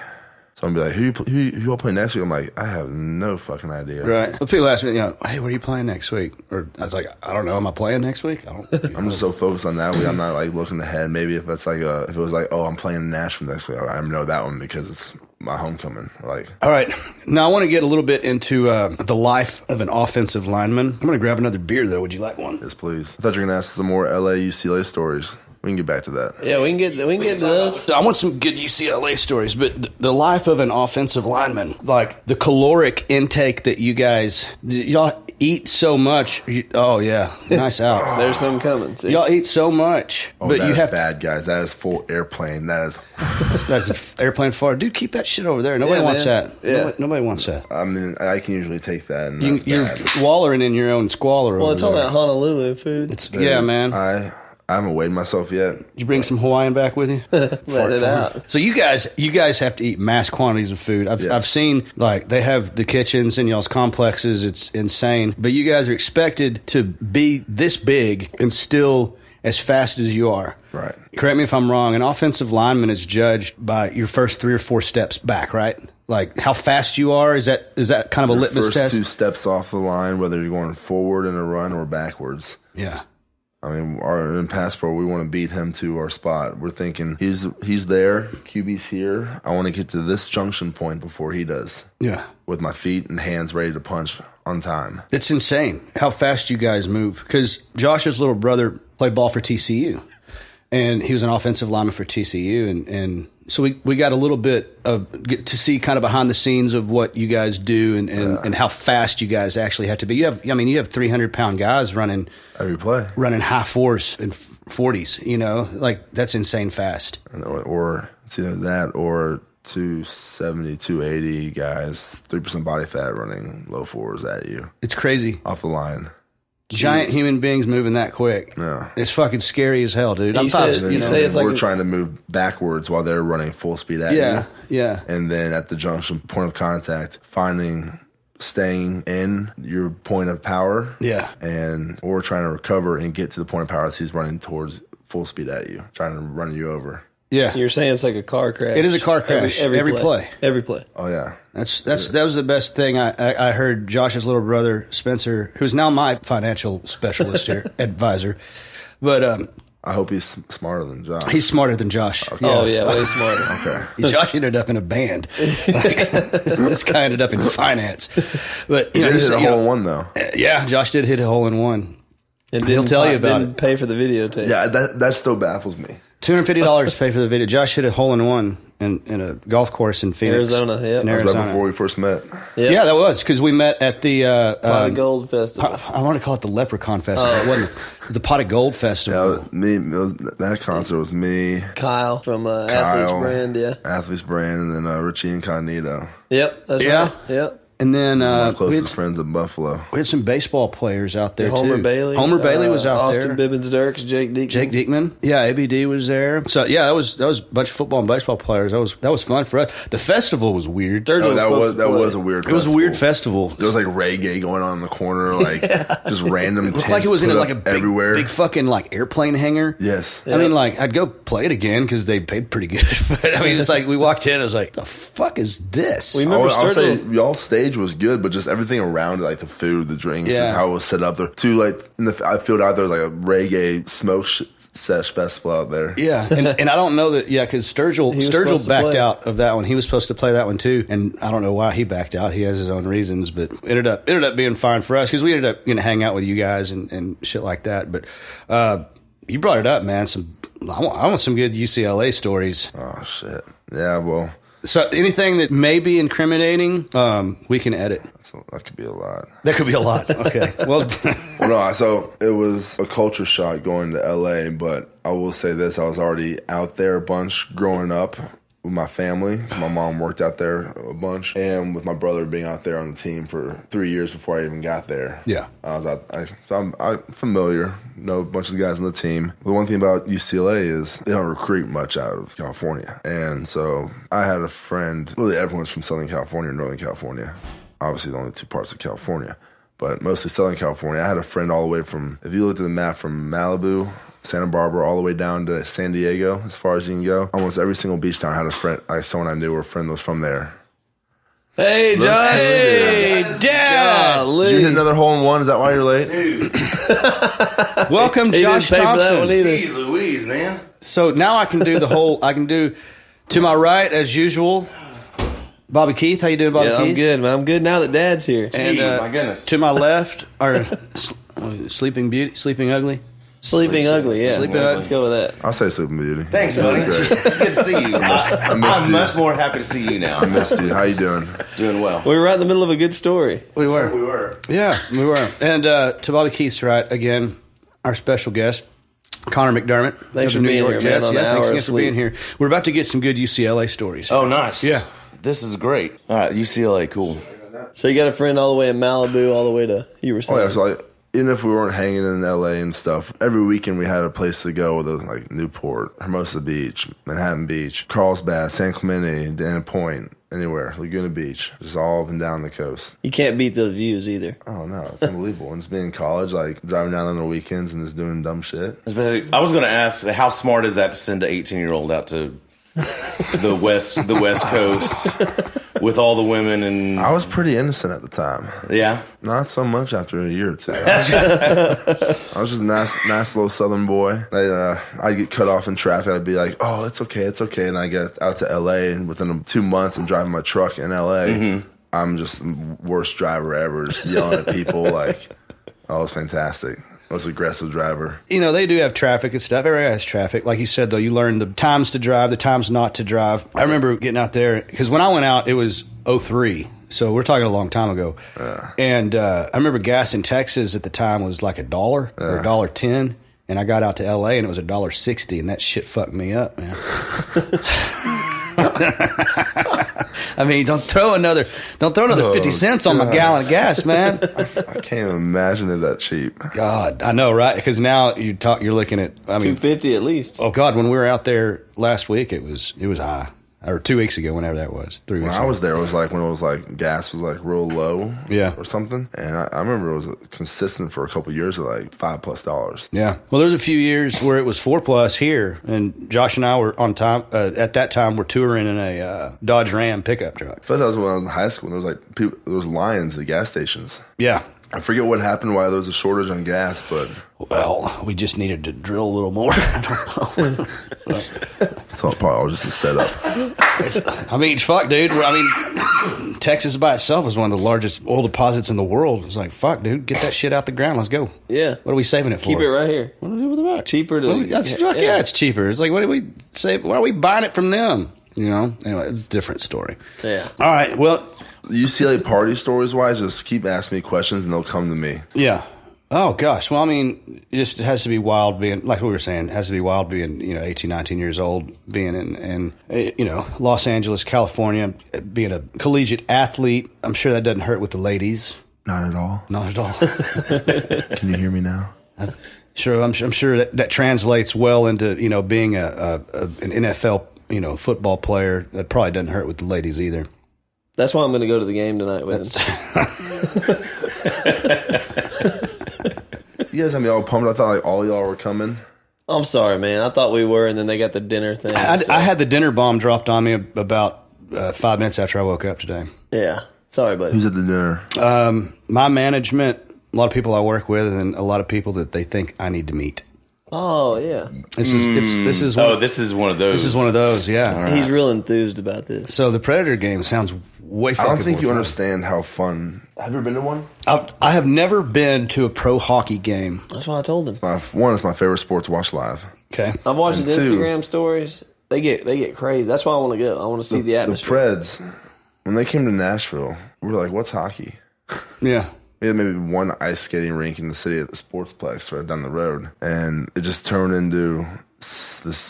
so I'm be like, "Who I'll play next week?" I'm like, "I have no fucking idea." Right. Well, people ask me, "Hey, what are you playing next week?" Or I was like, "I don't know. Am I playing next week?" I'm just so focused on that week. I'm not like looking ahead. Maybe if it was like, "Oh, I'm playing Nashville next week," I know that one because it's my homecoming. Like, all right, now I want to get a little bit into the life of an offensive lineman. I'm going to grab another beer, though. Would you like one? Yes, please. I thought you were going to ask some more LA UCLA stories. We can get back to that. Yeah, we can get to those. I want some good UCLA stories, but the life of an offensive lineman, like the caloric intake that you guys, y'all eat so much. Oh, yeah. Nice out. There's some coming. See? Y'all eat so much. Oh, but that you is have bad, guys. That is full airplane. That is. That's an airplane fart. Dude, keep that shit over there. Nobody wants that. Yeah. Nobody wants that. I mean, I can usually take that. And you're wallering in your own squalor. Well, it's all that Honolulu food. Yeah, man. I haven't weighed myself yet. Did you bring some Hawaiian back with you? Let it out. So you guys have to eat mass quantities of food. I've seen, like, they have the kitchens in y'all's complexes. It's insane. But you guys are expected to be this big and still as fast as you are. Right. Correct me if I'm wrong. An offensive lineman is judged by your first 3 or 4 steps back, right? Like how fast you are, is that kind of a litmus test? First 2 steps off the line, whether you're going forward in a run or backwards. Yeah. I mean, in pass pro, we want to beat him to our spot. We're thinking he's there, QB's here. I want to get to this junction point before he does. Yeah. With my feet and hands ready to punch on time. It's insane how fast you guys move. Because Josh's little brother played ball for TCU, and he was an offensive lineman for TCU. And so we got a little bit of get to see kind of behind the scenes of what you guys do and how fast you guys actually have to be. You have 300-pound guys running every play, running high 4s and 40s. You know, like that's insane fast. Or it's either that or 270, 280 guys, 3% body fat running low 4s at you. It's crazy off the line. Giant human beings moving that quick. Yeah. It's fucking scary as hell, dude. We're trying to move backwards while they're running full speed at you. Yeah, yeah. And then at the junction, point of contact, staying in your point of power. Yeah. Or trying to recover and get to the point of power as he's running towards full speed at you, trying to run you over. Yeah. You're saying it's like a car crash. It is a car crash. Every play. Every play. Oh, yeah. That was the best thing I heard Josh's little brother, Spencer, who's now my financial specialist here, advisor. But I hope he's smarter than Josh. He's smarter than Josh. Okay. Yeah. Oh, yeah, way smarter. Okay. Josh ended up in a band. Like, this guy ended up in finance. But you know, he hit a hole-in-one, though. Yeah, Josh did hit a hole-in-one. And he'll tell you about it. Didn't pay for the videotape. Yeah, that still baffles me. $250 to pay for the video. Josh hit a hole-in-one in a golf course in Phoenix. Arizona, yeah. That was right before we first met. Yep. Yeah, that was, because we met at the... Pot of Gold Festival. I want to call it the Leprechaun Festival. It wasn't. It was the Pot of Gold Festival. Yeah, that concert was me. Kyle from Athlete's Brand, yeah. Athlete's Brand, and then Richie Incognito. Yep, that's right. Yep. And then my closest friends in Buffalo. We had some baseball players out there, Homer too. Bailey. Homer Bailey was out there. Austin Bibens-Dirks, Jake Diekman. Yeah, ABD was there. So, yeah, that was a bunch of football and baseball players. That was fun for us. The festival was weird. That was a weird festival. It was a weird festival. There was, like, reggae going on in the corner, like, just random tents. It looked like it was in, like, a big fucking, like, airplane hangar. Yes. Yeah. I mean, like, I'd go play it again because they paid pretty good. But, I mean, it's like we walked in, I was like, the fuck is this? We remember y'all staged was good, but just everything around it, like the food, the drinks, just how it was set up. There too, like I feel out there like a reggae smoke sesh festival out there. Yeah, and I don't know that. Yeah, because Sturgill backed out of that one. He was supposed to play that one too, and I don't know why he backed out. He has his own reasons, but ended up being fine for us because we ended up going to hang out with you guys and shit like that. But you brought it up, man. I want some good UCLA stories. Oh shit. Yeah. Well. So anything that may be incriminating, we can edit. That could be a lot. Okay. So it was a culture shock going to L.A., but I will say this. I was already out there a bunch growing up with my family. My mom worked out there a bunch. And with my brother being out there on the team for 3 years before I even got there. Yeah. I'm familiar. Know a bunch of guys on the team. The one thing about UCLA is they don't recruit much out of California. And so I had a friend, literally everyone's from Southern California or Northern California. Obviously the only two parts of California, but mostly Southern California. I had a friend all the way from, if you looked at the map, from Malibu, Santa Barbara, all the way down to San Diego, as far as you can go. Almost every single beach town had a friend, like someone I knew or a friend was from there. Hey, Josh! Hey, Dad! Did you hit another hole-in-one? Is that why you're late? Dude. Welcome, Josh Thompson. Jeez Louise, man. So now I can do the whole, I can do to my right as usual. Bobby Keith, how you doing, Bobby Keith? Yeah, I'm good, man. I'm good now that Dad's here. And my goodness. To my left are Sleeping Beauty, Sleeping Ugly. Sleeping Ugly, yeah. Sleeping Ugly. Let's go with that. I'll say Sleeping Beauty. Thanks, buddy. It's good to see you. I'm much more happy to see you now. I missed you. How you doing? Doing well. We were right in the middle of a good story. We were. Sure, we were. Yeah, we were. And to Bobby Keith's right, again, our special guest, Conor McDermott. Thanks for being here, man. Thanks again for being here. We're about to get some good UCLA stories. Oh, nice. Yeah. This is great. All right, UCLA, cool. So you got a friend all the way in Malibu, all the way to, you were saying. Oh, yeah, so even if we weren't hanging in L.A. and stuff, every weekend we had a place to go, whether it was like Newport, Hermosa Beach, Manhattan Beach, Carlsbad, San Clemente, Dana Point, anywhere, Laguna Beach, just all up and down the coast. You can't beat those views either. Oh, no, it's unbelievable. And just being in college, like driving down on the weekends and just doing dumb shit. I was going to ask, how smart is that to send an 18-year-old out to the West Coast with all the women? And I was pretty innocent at the time. Yeah, not so much after a year or two. I was just a nice little Southern boy. I'd get cut off in traffic. I'd be like, "Oh, it's okay," and I get out to L.A. and within 2 months, I'm driving my truck in L.A. Mm-hmm. I'm just the worst driver ever, just yelling at people. Like, oh, it was fantastic. Most aggressive driver. You know, they do have traffic and stuff. Everybody has traffic. Like you said, though, you learn the times to drive, the times not to drive. I remember getting out there, because when I went out, it was 03. So we're talking a long time ago. And I remember gas in Texas at the time was like $1 or $1.10. And I got out to L.A. and it was $1.60. And that shit fucked me up, man. I mean, don't throw another 50 cents on my gallon of gas, man. I can't imagine it that cheap. God, I know, right? Because now you're looking at, I mean, $2.50 at least. Oh God, when we were out there last week, it was high. Or 2 weeks ago, whenever that was. 3 weeks ago. When I was there, it was like when it was like gas was like real low, or something. And I remember it was consistent for a couple of years at like $5+. Yeah. Well, there's a few years where it was $4+ here, and Josh and I were on time at that time. We're touring in a Dodge Ram pickup truck. I thought that was when I was in high school. And there was like lines at gas stations. Yeah. I forget what happened, why there was a shortage on gas, but... Well, we just needed to drill a little more. I don't know. It's all probably just a setup. I mean, fuck, dude. Texas by itself is one of the largest oil deposits in the world. It's like, fuck, dude, get that shit out the ground. Let's go. Yeah. What are we saving it for? Keep it right here. What do we do with the rock? Cheaper. Yeah, it's cheaper. It's like, what do we save? Why are we buying it from them? You know? Anyway, it's a different story. Yeah. All right, well... UCLA party stories-wise, just keep asking me questions and they'll come to me. Yeah. Oh, gosh. Well, I mean, it has to be wild being, like we were saying, it has to be wild being, 18, 19 years old, being in Los Angeles, California, being a collegiate athlete. I'm sure that doesn't hurt with the ladies. Not at all. Can you hear me now? I'm sure that translates well into, being an NFL, football player. That probably doesn't hurt with the ladies either. That's why I'm going to go to the game tonight with him. You guys had me all pumped. I thought all y'all were coming. I'm sorry, man. I thought we were, and then they got the dinner thing. I had the dinner bomb dropped on me about 5 minutes after I woke up today. Yeah. Sorry, buddy. Who's at the dinner? My management, a lot of people I work with, and then a lot of people that they think I need to meet. Oh, yeah. This is one of those, yeah. Right. He's real enthused about this. So the Predator game sounds way fucking I don't think you understand how fun. Have you ever been to one? I have never been to a pro hockey game. That's why I told him. It's my favorite sport to watch live. Okay. I've watched his Instagram stories. They get crazy. That's why I want to go. I want to see the atmosphere. The Preds, when they came to Nashville, we were like, what's hockey? Yeah. We had maybe one ice skating rink in the city at the Sportsplex right down the road. And it just turned into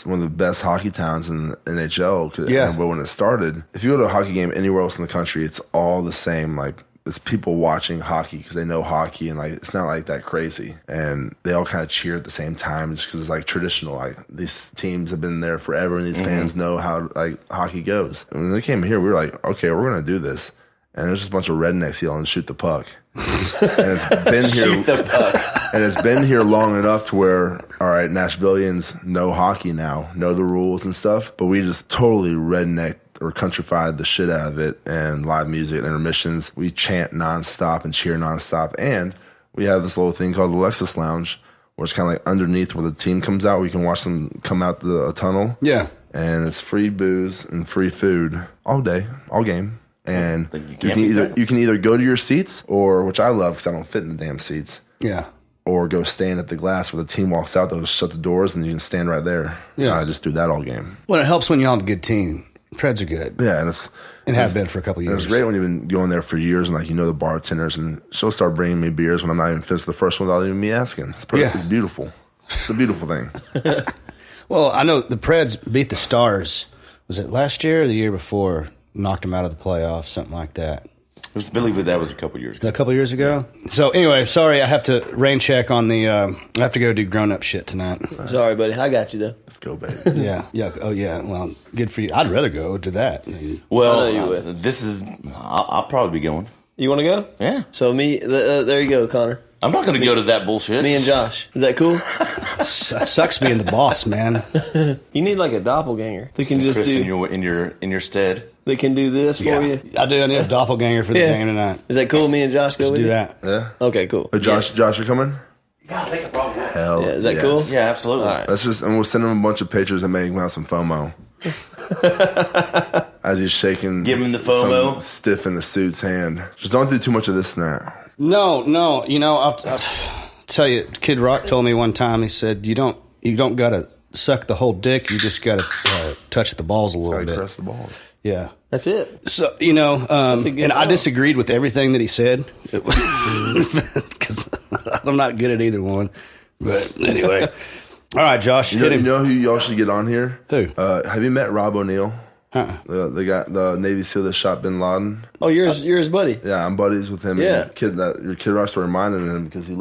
one of the best hockey towns in the NHL. But when it started, if you go to a hockey game anywhere else in the country, it's all the same. Like, it's people watching hockey because they know hockey. And like, it's not like that crazy. And they all kind of cheer at the same time just because it's like traditional. Like, these teams have been there forever and these fans know how hockey goes. And when they came here, we were like, okay, we're going to do this. And there's just a bunch of rednecks yelling, shoot the puck. And it's been here. Shoot the puck. And it's been here long enough to where, all right, Nashvillians know hockey now, know the rules and stuff. But we just totally rednecked or countrified the shit out of it. And live music and intermissions. We chant nonstop and cheer nonstop. And we have this little thing called the Lexus Lounge, where it's kind of like underneath where the team comes out. We can watch them come out the tunnel. Yeah. And it's free booze and free food all day, all game. And you can either go to your seats, or which I love because I don't fit in the damn seats. Yeah. Or go stand at the glass where the team walks out. They'll just shut the doors and you can stand right there. Yeah. And I just do that all game. Well, it helps when you all have a good team. Preds are good. Yeah. And have been for a couple of years. It's great when you've been going there for years and, like, you know, the bartenders, and she'll start bringing me beers when I'm not even finished the first one without even me asking. It's pretty, yeah. It's beautiful. It's a beautiful thing. Well, I know the Preds beat the Stars. Was it last year or the year before? Knocked them out of the playoffs, something like that. I believe that was a couple years ago. A couple years ago? Yeah. So, anyway, sorry, I have to rain check on the I have to go do grown-up shit tonight. Sorry, buddy. I got you, though. Let's go, baby. Yeah. Yeah. Oh, yeah. Well, good for you. I'd rather go to that. Well, this is – I'll probably be going. You want to go? Yeah. So, there you go, Connor. I'm not going to go to that bullshit. Me and Josh. Is that cool? Sucks being the boss, man. You need like a doppelganger. They can just do in your stead. They can do this for you. I need a doppelganger for the game tonight. Is that cool? Me and Josh go with you? Let's do that. Yeah. Okay, cool. Josh, you coming? Yeah, I think I probably will. Hell yeah. Is that cool? Yeah, absolutely. All right. And we'll send him a bunch of pictures that make him have some FOMO. As he's shaking. Give him the FOMO. Stiff in the suit's hand. Just don't do too much of this now. No. You know, I'll tell you, Kid Rock told me one time, he said, you don't got to suck the whole dick. You just got to touch the balls a little bit. Press the balls. Yeah. That's it. So, you know, I disagreed with everything that he said because I'm not good at either one. But anyway. All right, Josh. You know who y'all should get on here? Who? Have you met Rob O'Neill? Huh. The Navy SEAL that shot Bin Laden. Oh, you're his buddy. Yeah, I'm buddies with him. Yeah, and your Kid Rock started reminding him because he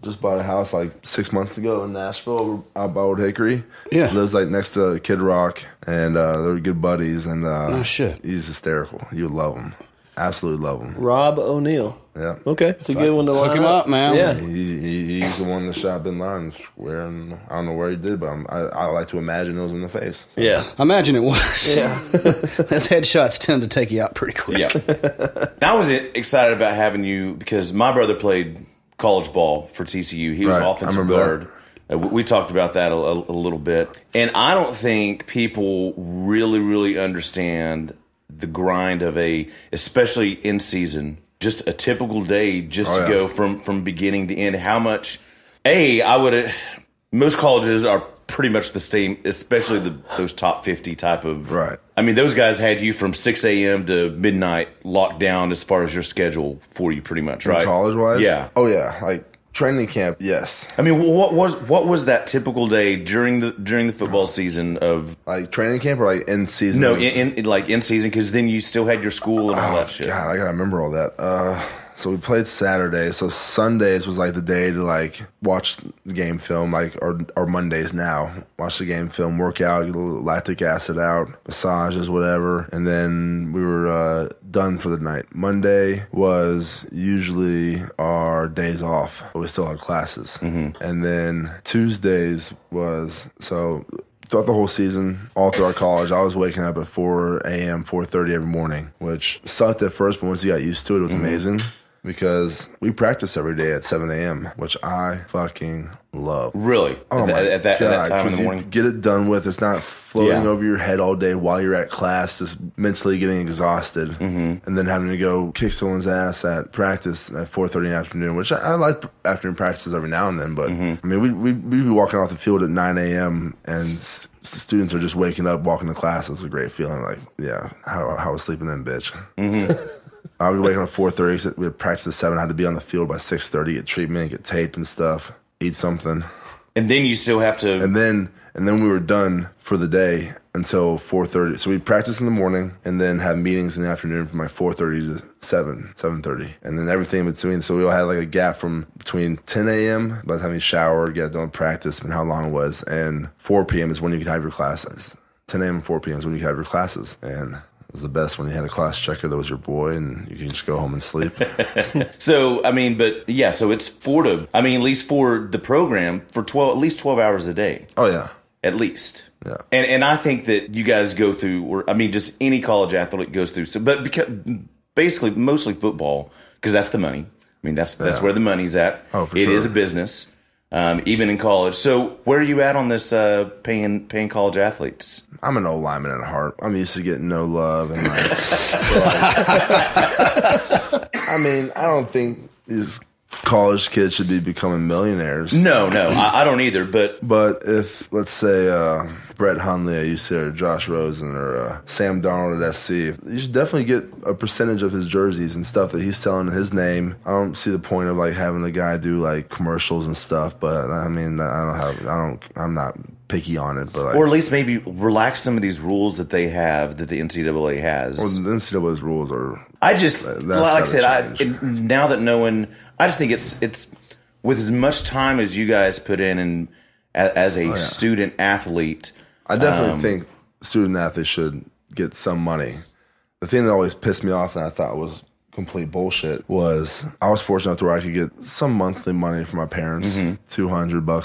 just bought a house like 6 months ago in Nashville, out by Old Hickory. Yeah, he lives like next to Kid Rock, and they're good buddies. And oh shit, he's hysterical. You would love him, absolutely love him. Rob O'Neill. Yeah. Okay, it's a good one to look him up, man. Yeah, he's the one that shot Bin Laden. I don't know where he did, but I like to imagine it was in the face. So. Yeah, I imagine it was. Yeah, those headshots tend to take you out pretty quick. Yeah, I was excited about having you because my brother played college ball for TCU. He was an offensive guard. We talked about that a little bit, and I don't think people really understand the grind of especially in season. Just a typical day, to go from beginning to end. How much? Most colleges are pretty much the same, especially those top 50 type of. Right. I mean, those guys had you from 6 a.m. to midnight locked down as far as your schedule for you, pretty much, right? College wise, yeah. Oh yeah, like training camp. Yes. I mean, what was that typical day during the football season of like training camp or like in season? No, in season, because then you still had your school and all that shit. God, I gotta remember all that. So we played Saturday. So Sundays was like the day to like watch the game film, like or Mondays now. Watch the game film, work out, get a little lactic acid out, massages, whatever. And then we were done for the night. Monday was usually our days off, but we still had classes. Mm-hmm. And then Tuesdays was throughout the whole season, all throughout college, I was waking up at 4 a.m., 4:30 every morning, which sucked at first, but once you got used to it, it was amazing. Because we practice every day at 7 a.m., which I fucking love. Really? Oh, at that time in the morning? You get it done with. It's not floating over your head all day while you're at class, just mentally getting exhausted. Mm-hmm. And then having to go kick someone's ass at practice at 4:30 in the afternoon, which I like afternoon practices every now and then. But, I mean, we'd be walking off the field at 9 a.m. and students are just waking up, walking to class. It's a great feeling. Like, yeah, how was sleeping then, bitch? Mm-hmm. I would be waking up at 4:30. We would practice at 7. I had to be on the field by 6:30. Get treatment, get taped and stuff. Eat something, and then you still have to. And then we were done for the day until 4:30. So we practice in the morning and then have meetings in the afternoon from like 4:30 to 7:30, and then everything in between. So we all had like a gap from between 10 a.m. by the time you showered, got done practice, and how long it was, and 4 p.m. is when you could have your classes. 10 a.m. and 4 p.m. is when you could have your classes, and. It was the best when you had a class checker that was your boy and you can just go home and sleep. So, I mean, but yeah, so it's at least for the program, for 12 hours a day. Oh, yeah. At least. Yeah. And I think that you guys go through, just any college athlete goes through. So, but because basically mostly football, because that's the money. I mean, that's where the money's at. Oh, for sure. It is a business. even in college. So where are you at on this paying college athletes? I'm an old lineman at heart. I'm used to getting no love. And like, I mean, I don't think these college kids should be becoming millionaires. No, I don't either. But if, let's say, Brett Hundley at UC or Josh Rosen or Sam Darnold at SC, you should definitely get a percentage of his jerseys and stuff that he's selling in his name. I don't see the point of like having the guy do like commercials and stuff, but I mean, I'm not picky on it, but like, or at least maybe relax some of these rules that they have that the NCAA has. Well, the NCAA's rules are. Now that no one, I just think it's with as much time as you guys put in and as a student athlete. I definitely think student athletes should get some money. The thing that always pissed me off and I thought was complete bullshit was I was fortunate enough to where I could get some monthly money from my parents, $200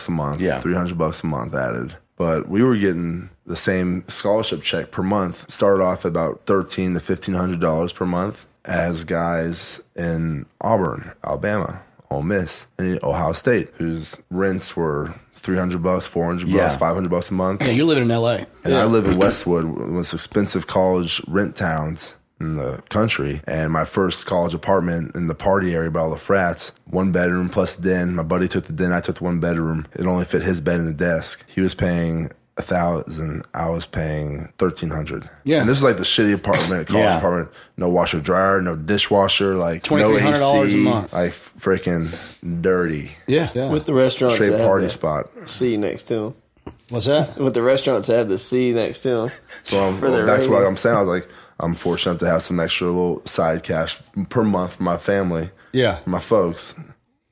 a month, $300 a month added. But we were getting the same scholarship check per month, started off about $1,300 to $1,500 per month as guys in Auburn, Alabama, Ole Miss, and Ohio State, whose rents were $300, $400, $500 a month. Yeah, you're living in L.A. And I live in Westwood, one of the most expensive college rent towns in the country. And my first college apartment in the party area by all the frats, one bedroom plus den. My buddy took the den. I took the one bedroom. It only fit his bed and the desk. He was paying $1,000. I was paying $1,300. Yeah. And this is like the shitty apartment, college apartment. No washer, dryer, no dishwasher, like no AC, a month. Like freaking dirty. Yeah. With the restaurants, straight party spot. C next to him. What's that? With the restaurants, have the C next to them. So that's what I'm saying. I was like, I'm fortunate to have some extra little side cash per month for my family. Yeah, my folks.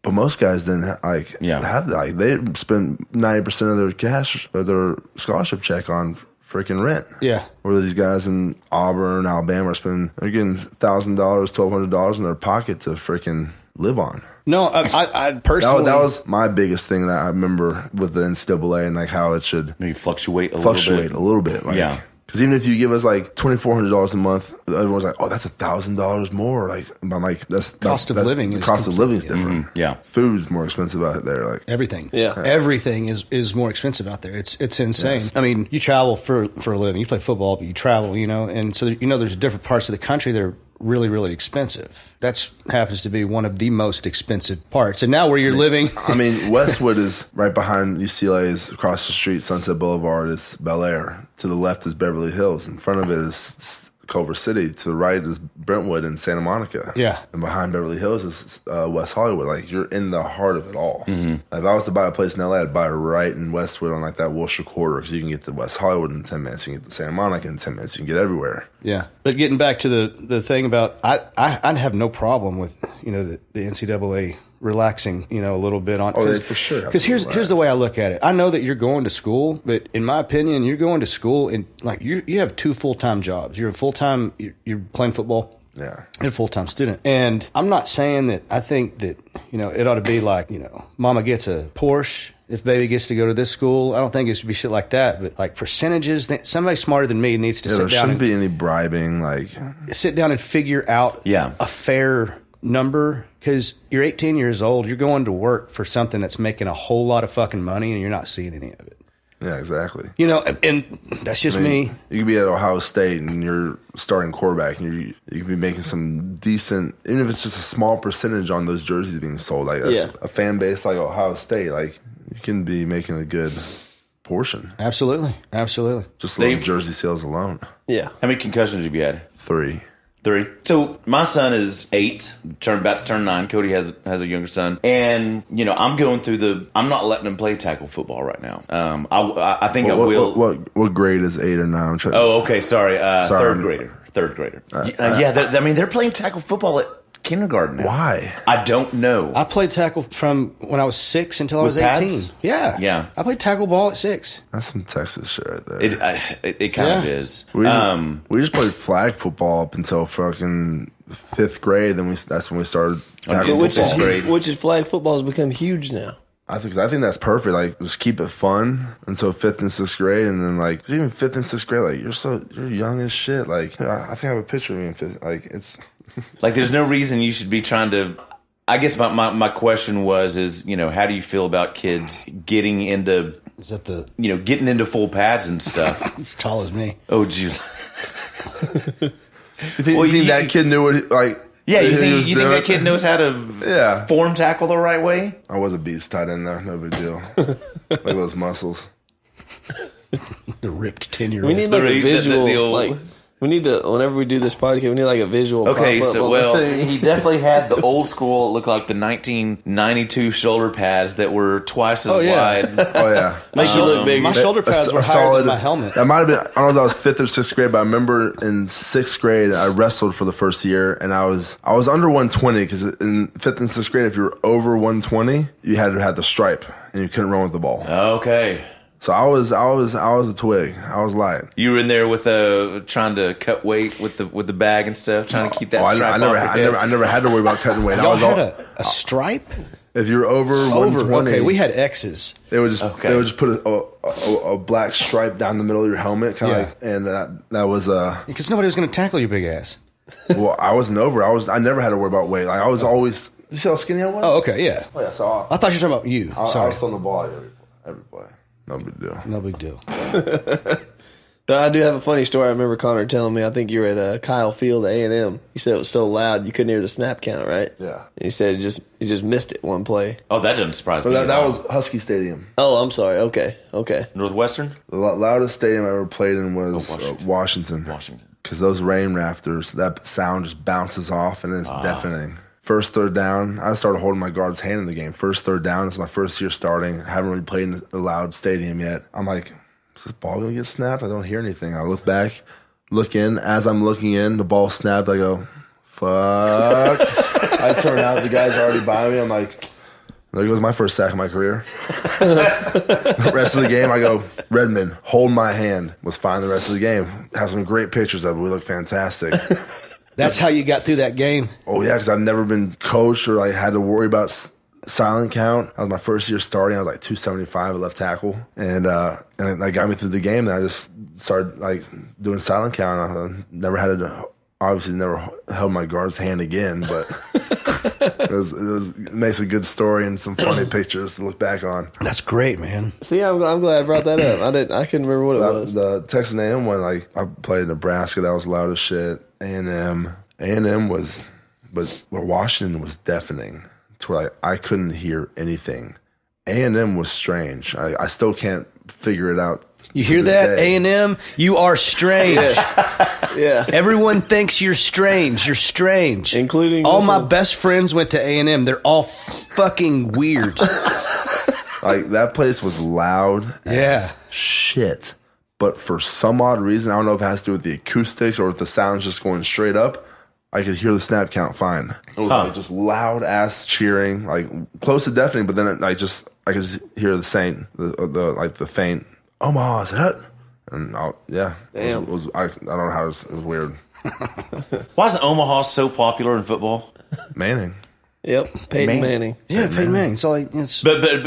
But most guys didn't have that. Like, they spend 90% of their cash or their scholarship check on freaking rent. Yeah. Where these guys in Auburn, Alabama are spending, they're getting $1,000, $1,200 in their pocket to freaking live on. No, I personally... That was my biggest thing that I remember with the NCAA and like how it should... Maybe fluctuate a little bit. Like, yeah. Because even if you give us like $2,400 a month, everyone's like, oh, that's $1,000 more. Like, I'm like, that's cost of living is different. Mm-hmm. Yeah, food's more expensive out there. Like everything. Yeah, everything is more expensive out there. It's insane. Yes. I mean, you travel for a living. You play football, but you travel. You know, and so there's different parts of the country that are really, really expensive. That happens to be one of the most expensive parts. And now where you're living... I mean, Westwood is right behind UCLA's, across the street, Sunset Boulevard is Bel Air. To the left is Beverly Hills. In front of it is Culver City. To the right is Brentwood and Santa Monica. Yeah. And behind Beverly Hills is West Hollywood. Like, you're in the heart of it all. Mm-hmm. Like, if I was to buy a place in LA, I'd buy right in Westwood on like that Wilshire Corridor, because you can get to West Hollywood in 10 minutes. You can get to Santa Monica in 10 minutes. You can get everywhere. Yeah, but getting back to the thing about, I have no problem with the NCAA relaxing a little bit on. Oh, for sure. Because here's the way I look at it. I know that you're going to school, but in my opinion, you're going to school and like you have two full time jobs. You're playing football. Yeah, and a full time student. And I'm not saying that I think that it ought to be like mama gets a Porsche if baby gets to go to this school. I don't think it should be shit like that, but like percentages, somebody smarter than me needs to sit down. There shouldn't be any bribing. Like, sit down and figure out a fair number, because you're 18 years old, you're going to work for something that's making a whole lot of fucking money, and you're not seeing any of it. Yeah, exactly. And that's just me. You could be at Ohio State and you're starting quarterback, and you could be making some decent, even if it's just a small percentage on those jerseys being sold. Like, that's a fan base like Ohio State. Like, you can be making a good portion. Absolutely. Just like jersey sales alone. Yeah. How many concussions have you had? Three. So my son is 8, about to turn 9. Cody has a younger son, and I'm going through I'm not letting him play tackle football right now. I will. What grade is 8 or 9? Third grader. I mean, they're playing tackle football at kindergarten now. Why? I don't know. I played tackle from when I was 6 until I was 18. Pads? Yeah. I played tackle ball at 6. That's some Texas shit right there. It kind of is. We just played flag football up until fucking 5th grade. Then that's when we started tackle football. Which is flag football has become huge now. I think that's perfect. Like, just keep it fun until 5th and 6th grade, and then like even 5th and 6th grade, like you're young as shit. Like, I think I have a picture of me in 5th. Like, it's. Like, there's no reason you should be trying to I guess my question was how do you feel about kids getting into getting into full pads and stuff? As tall as me. Oh, geez. You think that kid knew what? You think that kid knows how to form tackle the right way? I was a beast tight end though. No big deal. Look at those muscles. The ripped 10-year-old. We need a visual. We need to, whenever we do this podcast, we need a visual. Okay, so, he definitely had the old school, it looked like the 1992 shoulder pads that were twice as wide. Oh, yeah. Makes you look big. My shoulder pads were higher than my helmet. That might have been, I don't know if that was 5th or 6th grade, but I remember in 6th grade, I wrestled for the first year, and I was under 120, because in 5th and 6th grade, if you were over 120, you had to have the stripe, and you couldn't run with the ball. Okay. So I was a twig. I was light. You were in there with trying to cut weight with the bag and stuff, trying to keep that stripe. I never had to worry about cutting weight. Y'all had a stripe? If you're over 120, okay, we had X's. They would just put a black stripe down the middle of your helmet, and that was because nobody was going to tackle your big ass. Well, I wasn't over. I never had to worry about weight. Like I was always. Did you see how skinny I was? Oh, okay, yeah. Oh yeah, so I thought you were talking about you. Sorry. I was on the ball every play. No big deal. I do have a funny story. I remember Connor telling me, I think you were at Kyle Field at A&M. He said it was so loud you couldn't hear the snap count, right? Yeah. And he said he just missed it one play. Oh, that doesn't surprise me. That was Husky Stadium. Oh, I'm sorry. Okay. Northwestern? The loudest stadium I ever played in was Washington. Washington. Because those rain rafters, that sound just bounces off and it's deafening. First third down, I started holding my guard's hand in the game. First third down, it's my first year starting. I haven't really played in a loud stadium yet. I'm like, is this ball going to get snapped? I don't hear anything. I look back, look in. As I'm looking in, the ball snapped. I go, fuck. I turn out, the guy's already by me. I'm like, there goes my first sack of my career. The rest of the game, I go, Redmond, hold my hand. Was fine the rest of the game. Have some great pictures of it. We look fantastic. That's how you got through that game. Oh, yeah, because I've never been coached or had to worry about silent count. That was my first year starting. I was 275 at left tackle. And that got me through the game. And I just started doing silent count. I never had to, obviously never held my guard's hand again. But it makes a good story and some funny pictures to look back on. That's great, man. See, I'm glad I brought that up. I couldn't remember what it was. The Texas A&M one, I played in Nebraska. That was loud as shit. A&M was Washington was deafening to where I couldn't hear anything. A&M was strange. I still can't figure it out. You hear that, A&M? You are strange. Yeah. Everyone thinks you're strange. You're strange. Including all my best friends went to A&M. They're all fucking weird. That place was loud as shit. But for some odd reason, I don't know if it has to do with the acoustics or if the sound's just going straight up, I could hear the snap count fine. It was just loud-ass cheering, close to deafening, but then I could just hear the faint, the faint, Omaha, is that? And damn. I don't know how it was weird. Why is Omaha so popular in football? Manning. Yep, Peyton Manning. Yeah, Peyton Manning. So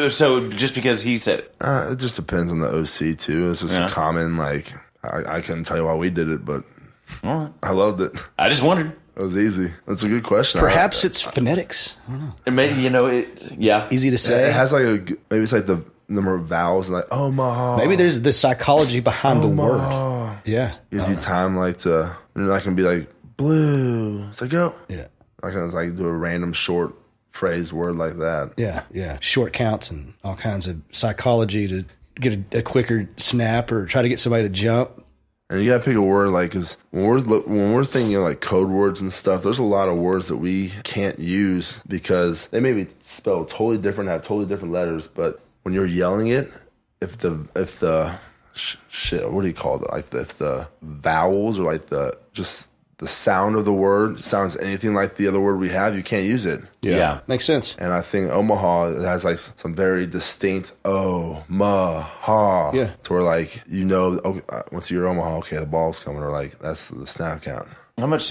so just because he said it, it just depends on the OC too. It's just common. I couldn't tell you why we did it, but all right, I loved it. I just wondered. It was easy. That's a good question. Perhaps it's phonetics. I don't know. It may, it's easy to say. It has maybe it's the number of vowels and Omaha. Maybe there's the psychology behind the word. Yeah, gives you time to I can be blue. It's go. Yeah. I can do a random short phrase word like that. Yeah, yeah. Short counts and all kinds of psychology to get a quicker snap or try to get somebody to jump. And you got to pick a word because when we're thinking code words and stuff, there's a lot of words that we can't use because they may be spelled totally different, have totally different letters. But when you're yelling it, if the vowels or the sound of the word sounds anything like the other word we have, you can't use it. Yeah. Makes sense. And I think Omaha has some very distinct Omaha. Yeah. To where once you're Omaha, okay, the ball's coming, or that's the snap count. How much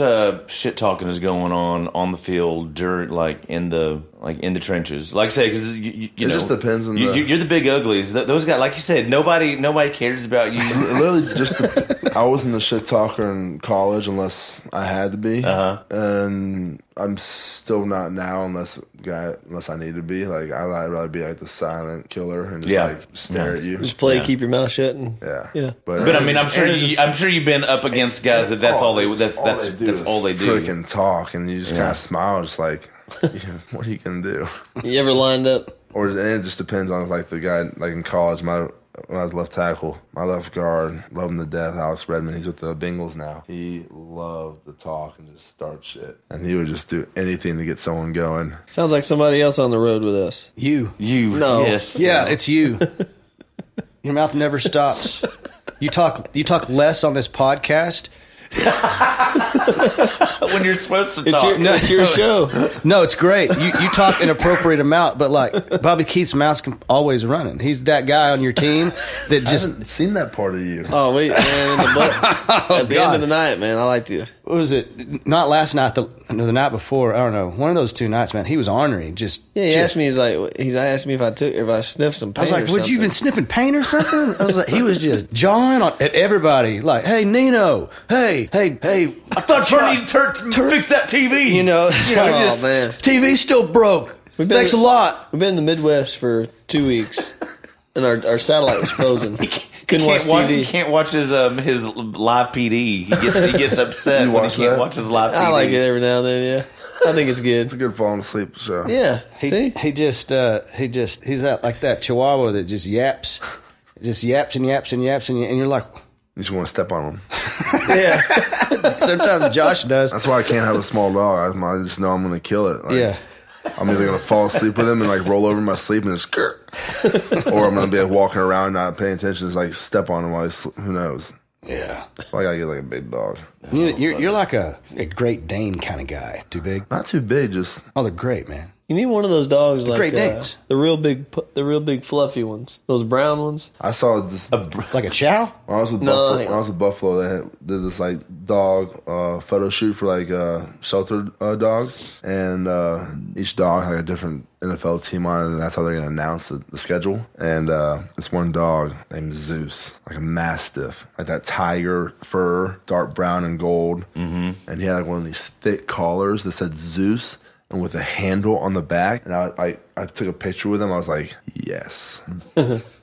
shit talking is going on the field during in the trenches? Like I say, because you know, just depends on you're the big uglies. Those guys, like you said, nobody cares about you. Literally, I wasn't a shit talker in college unless I had to be. And I'm still not now unless I need to be. Like, I'd rather be like the silent killer and just like stare at you. Just play, keep your mouth shut, and yeah. But I mean, I'm sure you've been up against guys that's all they do. Freaking talk, and you just kind of smile, just like, what are you gonna do? You ever lined up? Or and it just depends on like the guy. Like in college, when I was left tackle, my left guard, love him to death, Alex Redmond. He's with the Bengals now. He loved to talk and just start shit. And he would just do anything to get someone going. Sounds like somebody else on the road with us. You. No. Yes. Yeah, it's you. Your mouth never stops. You talk less on this podcast. When you're supposed to talk. It's your show. No, it's great. You talk an appropriate amount, but like Bobby Keith's mouth's always running. He's that guy on your team that just... I haven't seen that part of you. Oh, wait, man. At the end of the night, man, I liked you. What was it? Not last night, the night before. I don't know. One of those two nights, man, he was ornery. Asked me, he asked me if I sniffed some paint. I was like, would you been sniffing paint or something? I was like, he was just jawing at everybody. Like, hey, Nino, hey. I thought you needed to fix that TV. Man. TV's still broke. Thanks a lot. We've been in the Midwest for 2 weeks, and our satellite was frozen. Couldn't watch TV. He can't watch his live PD. He gets upset when he can't watch his live PD. I like it every now and then, yeah. I think it's good. It's a good falling asleep show. Yeah. He's like that chihuahua that just yaps. Just yaps and yaps and yaps, and you're like... You just want to step on them. Yeah. Sometimes Josh does. That's why I can't have a small dog. I just know I'm going to kill it. Like, yeah. I'm either going to fall asleep with him and like roll over in my sleep and just or I'm going to be like walking around not paying attention, just like step on him while he's who knows. Yeah. So I got to get like a big dog. You're like a Great Dane kind of guy. Too big? Not too big, just. Oh, they're great, man. You need one of those dogs like the real big fluffy ones, those brown ones. I saw this like a chow. When I was with Buffalo, they did this like dog photo shoot for like sheltered dogs, and each dog had a different NFL team on it, and that's how they're gonna announce the schedule. And this one dog named Zeus, like a mastiff, like that tiger fur, dark brown and gold, and he had like one of these thick collars that said Zeus. And with a handle on the back, and I took a picture with him. I was like, yes.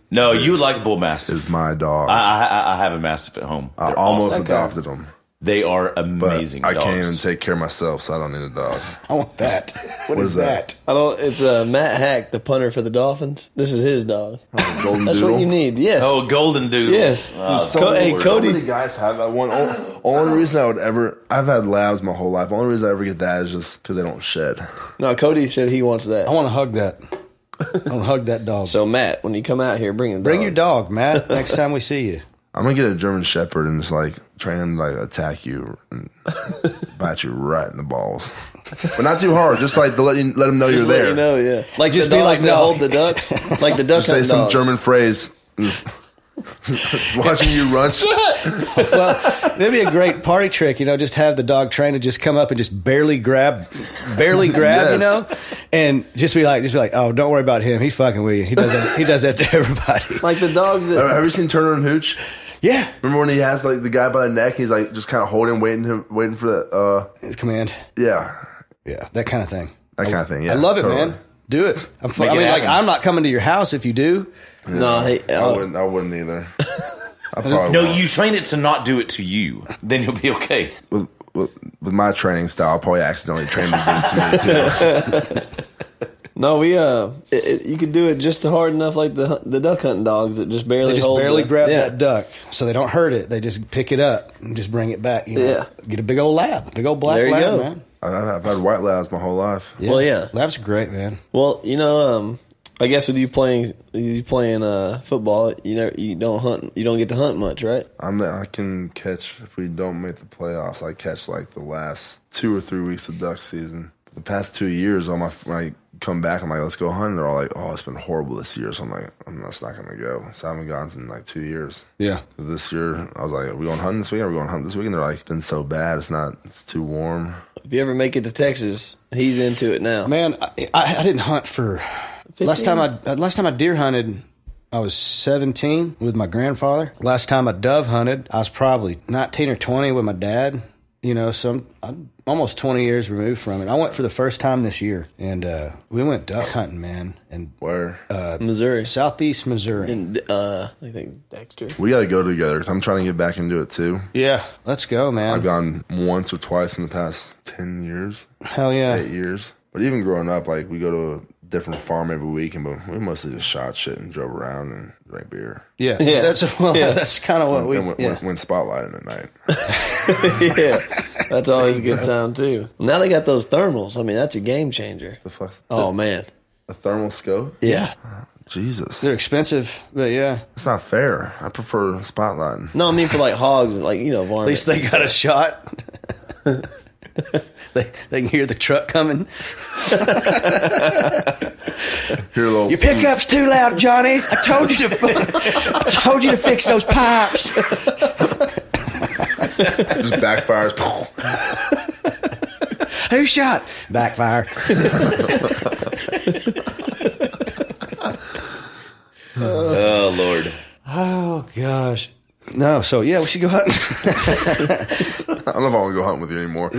No, you like bull mastiff. It's my dog. I have a mastiff at home. I almost adopted him. They are amazing. But dogs. I can't even take care of myself, so I don't need a dog. I want that. What is that? I don't. It's Matt Hack, the punter for the Dolphins. This is his dog. Oh, golden That's doodle. What you need. Yes. Oh, golden doodle. Yes. Cody. So many guys have that one. Only reason I would ever. I've had labs my whole life. Only reason I ever get that is just because they don't shed. No, Cody said he wants that. I want to hug that. I want to hug that dog. So Matt, when you come out here, bring your dog, Matt. Next time we see you. I'm going to get a German Shepherd and just, like, train him to, like, attack you and bite you right in the balls. But not too hard. Just, like, to let him know just you're let there. You know, yeah. Like, just be like, no. Hold the ducks. Like the ducks. Just say some dogs. German phrase. Just watching you run. Well, that'd be a great party trick, you know, just have the dog trained to just come up and just barely grab, yes. You know, and just be like, oh, don't worry about him. He's fucking with you. He does that to everybody. Like the dogs that... Have you seen Turner and Hooch? Yeah. Remember when he has, like, the guy by the neck, he's, like, just kind of holding, waiting for the... his command. Yeah. Yeah. That kind of thing. Yeah. I love it, totally. Man. Do it. I'm not coming to your house if you do. Yeah, no, I wouldn't either. No, you train it to not do it to you. Then you'll be okay. With my training style, I'll probably accidentally train it to me too. No, we you could do it just hard enough, like the duck hunting dogs that just barely grab that duck, so they don't hurt it. They just pick it up and just bring it back. You know, get a big old lab, big old black there you lab, go. Man. I've had white labs my whole life. Yeah. Well, yeah, labs are great, man. Well, you know. I guess with you playing football, you don't get to hunt much, right? I can catch if we don't make the playoffs. I catch like the last 2 or 3 weeks of duck season. The past 2 years, when I come back, I'm like, let's go hunt. They're all like, oh, it's been horrible this year. So I'm like, that's not gonna go. So I haven't gone in like 2 years. Yeah. This year, I was like, are we going hunting this week? Are we going hunting this week? And they're like, it's been so bad. It's too warm. If you ever make it to Texas, he's into it now. Man, I didn't hunt for. 15? Last time I deer hunted, I was 17 with my grandfather. Last time I dove hunted, I was probably 19 or 20 with my dad. you know, so I'm almost 20 years removed from it. I went for the first time this year, and we went duck hunting, man. And where? Missouri. Southeast Missouri. And I think Dexter. We got to go together because I'm trying to get back into it, too. Yeah, let's go, man. I've gone once or twice in the past 10 years. Hell yeah. 8 years. But even growing up, like, we go to a different farm every week, and we mostly just shot shit and drove around and drank beer. Yeah. Yeah. That's kind of what we went spotlighting at night. Yeah. That's always a good time, too. Now they got those thermals. I mean, that's a game changer. The fuck? Oh, man. A thermal scope? Yeah. Jesus. They're expensive, but yeah. It's not fair. I prefer spotlighting. No, I mean for like hogs, like, you know, varmints. At least they got a shot. They can hear the truck coming. Your pickup's too loud, Johnny. I told you to fix those pipes. Just backfires. Who shot? Backfire. Oh, Lord. Oh, gosh. No, so, yeah, we should go hunting. I don't know if I want to go hunting with you anymore.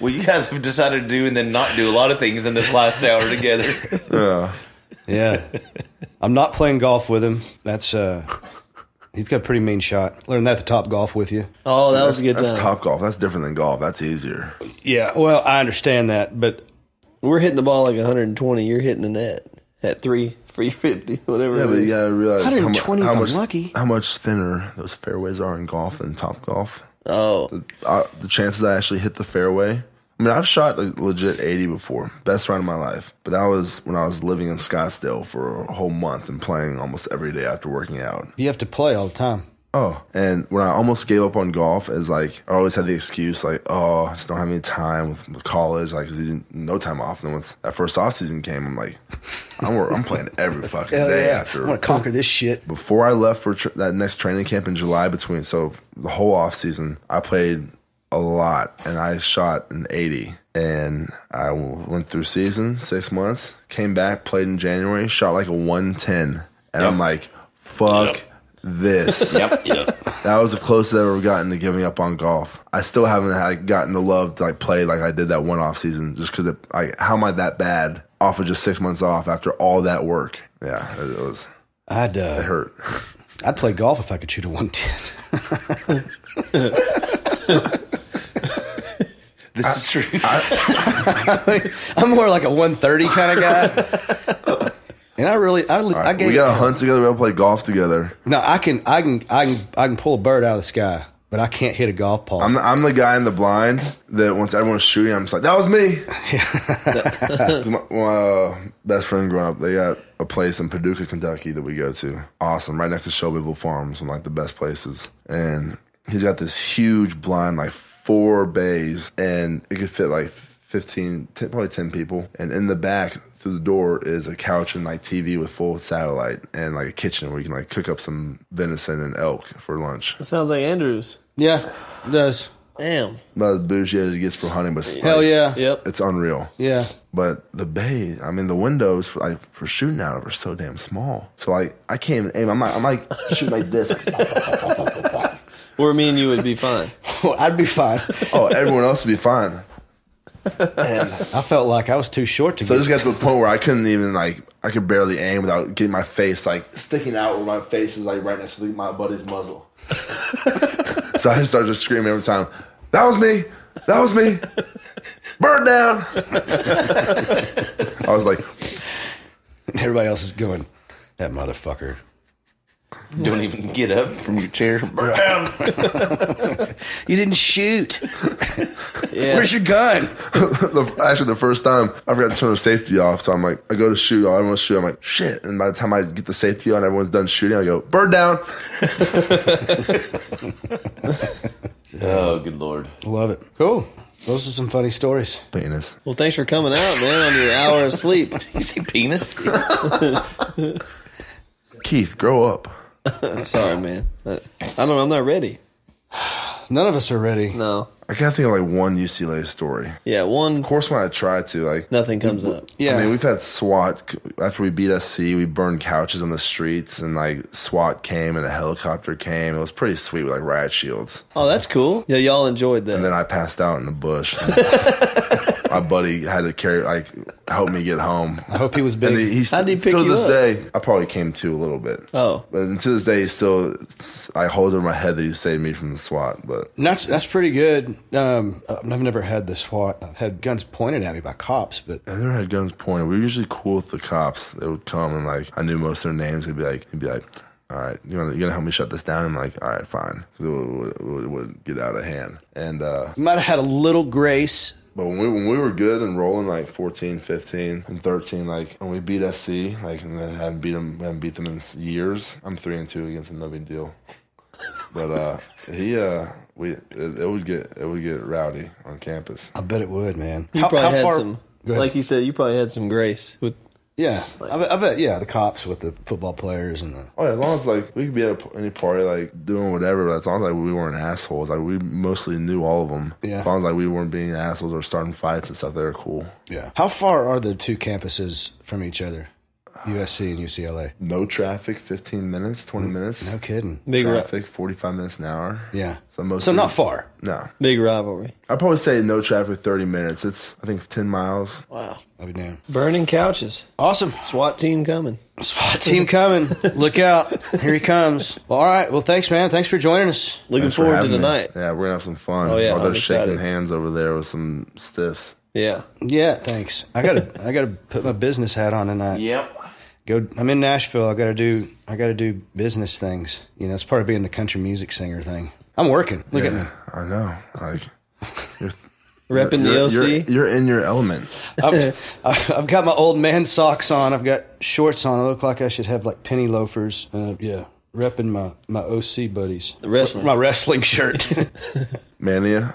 Well, you guys have decided to do and then not do a lot of things in this last hour together. Yeah. I'm not playing golf with him. That's... He's got a pretty mean shot. Learned that at the Top Golf with you. Oh, that was a good time. That's Top Golf. That's different than golf. That's easier. Yeah, well, I understand that, but... We're hitting the ball like 120. You're hitting the net at 350, whatever. Yeah, but you got to realize 120 how much thinner those fairways are in golf than Top Golf. Oh. The chances I actually hit the fairway... I mean, I've shot like legit 80 before. Best round of my life. But that was when I was living in Scottsdale for a whole month and playing almost every day after working out. You have to play all the time. Oh, and when I almost gave up on golf, is like I always had the excuse like, oh, I just don't have any time with college, like cause no time off. And once that first off season came, I'm like, I'm playing every fucking day after. I want to conquer this shit. Before I left for that next training camp in July, so the whole off season, I played a lot, and I shot an 80, and I went through season, 6 months, came back, played in January, shot like a 110, and I'm like, fuck this. That was the closest I've ever gotten to giving up on golf. I still haven't gotten the love to like play like I did that one off season, just because how am I that bad off of just 6 months off after all that work? Yeah, it hurt. I'd play golf if I could shoot a 110. This is true. I'm more like a 130 kind of guy. And we gotta hunt together. We gotta play golf together. No, I can pull a bird out of the sky, but I can't hit a golf ball. I'm the guy in the blind that once everyone's shooting, I'm just like, that was me. Yeah. my best friend growing up, they got a place in Paducah, Kentucky that we go to. Awesome, right next to Shelbyville Farms, one of like the best places. And he's got this huge blind, like 4 bays, and it could fit like 10 people. And in the back through the door is a couch and like TV with full satellite and like a kitchen where you can like cook up some venison and elk for lunch. That sounds like Andrews. Yeah, it does. Damn. About as bougie as it gets for hunting, but hell yeah. Yep. It's unreal. Yeah. But the bay, I mean, the windows for shooting out of are so damn small. So like, I can't even aim. I'm like shooting like this. Or me and you would be fine. Well, I'd be fine. Oh, everyone else would be fine. Man, I felt like I was too short to get. So I just got to the point where I couldn't even, like, I could barely aim without getting my face, like, sticking out where my face is, like, right next to my buddy's muzzle. So I just started just screaming every time, that was me! That was me! Bird down! I was like... Everybody else is going, that motherfucker... Don't even get up from your chair. You didn't shoot. Yeah. Where's your gun? Actually, the first time I forgot to turn the safety off, so I'm like, I go to shoot. I want to shoot. I'm like, shit. And by the time I get the safety on, everyone's done shooting. I go, bird down. Oh, good Lord. Love it. Cool. Those are some funny stories. Penis. Well, thanks for coming out, man, on your hour of sleep. Did you say penis? Keith, grow up. Sorry, man. I don't know. I'm not ready. None of us are ready. No. I gotta think of like one UCLA story. Yeah, one. Of course, when I try to, like, nothing comes up. Yeah, I mean, we've had SWAT after we beat SC. We burned couches on the streets, and like SWAT came and a helicopter came. It was pretty sweet with like riot shields. Oh, that's cool. Yeah, y'all enjoyed that. And then I passed out in the bush. My buddy had to carry, like, help me get home. I hope he was big. And he how did he pick you up? To this day, I probably came to a little bit. Oh. But to this day, he still, I hold over my head that he saved me from the SWAT. But that's pretty good. I've never had the SWAT. I've had guns pointed at me by cops, but I never had guns pointed. We were usually cool with the cops. They would come and, like, I knew most of their names. They'd be like, all right, you're gonna help me shut this down? I'm like, all right, fine. It would get out of hand. And you might have had a little grace. But when we were good and rolling, like 14, 15, and 13, like when we beat SC, like, and then haven't beat them in years. I'm 3-2 against him, no big deal. But it would get rowdy on campus. I bet it would, man. Like you said, you probably had some grace with. Yeah, I bet, the cops with the football players and the... Oh, yeah, as long as, like, we could be at any party, like, doing whatever, but as long as, like, we weren't assholes. Like, we mostly knew all of them. Yeah. As long as, like, we weren't being assholes or starting fights and stuff, they were cool. Yeah. How far are the two campuses from each other, USC and UCLA? No traffic, 15 minutes, 20 minutes. No kidding. Big traffic, 45 minutes an hour. Yeah. So not far. No. Big rivalry. I'd probably say no traffic, 30 minutes. It's, I think, 10 miles. Wow. I'll be damned. Burning couches. Awesome. SWAT team coming. SWAT team coming. Look out. Here he comes. Well, all right. Well, thanks, man. Thanks for joining us. Looking forward to tonight. Yeah, we're going to have some fun. Oh, yeah. They're shaking hands over there with some stiffs. Yeah. Yeah, thanks. I gotta put my business hat on tonight. Yep. I'm in Nashville. I gotta do business things. You know, it's part of being the country music singer thing. I'm working. Look at me. I know. Like, repping the OC. You're in your element. I've got my old man socks on. I've got shorts on. I look like I should have like penny loafers. Yeah, repping my OC buddies. The wrestling. My wrestling shirt. Mania.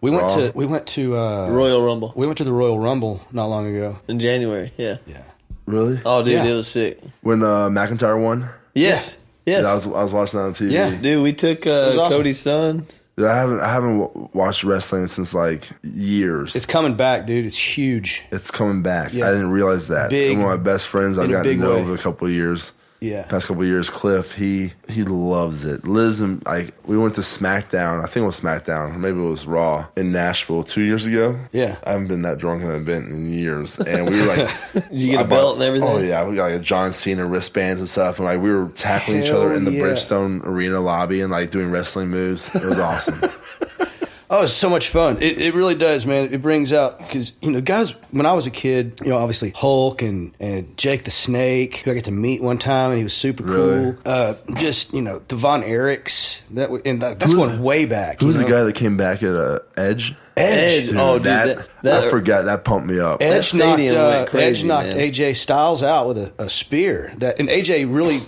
We went to Royal Rumble. We went to the Royal Rumble not long ago in January. Yeah. Yeah. Really? Oh, dude, it was sick. When McIntyre won? Yes. Yeah. Yes. I was watching that on TV. Yeah, dude, we took awesome. Cody's son. Dude, I haven't watched wrestling since, like, years. It's coming back, dude. It's huge. It's coming back. Yeah. I didn't realize that. Big, one of my best friends I've gotten to know over a couple of years. Yeah. Past couple of years, Cliff, he loves it. Lives in, like, we went to SmackDown. I think it was SmackDown. Or maybe it was Raw in Nashville 2 years ago. Yeah. I haven't been that drunk at an event in years. And we were like... Did you get a belt and everything? Oh, yeah. We got, like, a John Cena wristbands and stuff. And, like, we were tackling each other in the Bridgestone Arena lobby and, like, doing wrestling moves. It was awesome. Oh, it's so much fun. It really does, man. It brings out, because, guys, when I was a kid, obviously Hulk and Jake the Snake, who I got to meet one time, and he was super cool. Just, the Von Erichs. That's going way back. Who's the guy that came back at Edge? Edge. Dude, oh, dude. I forgot. That pumped me up. Edge knocked AJ Styles out with a spear. And AJ really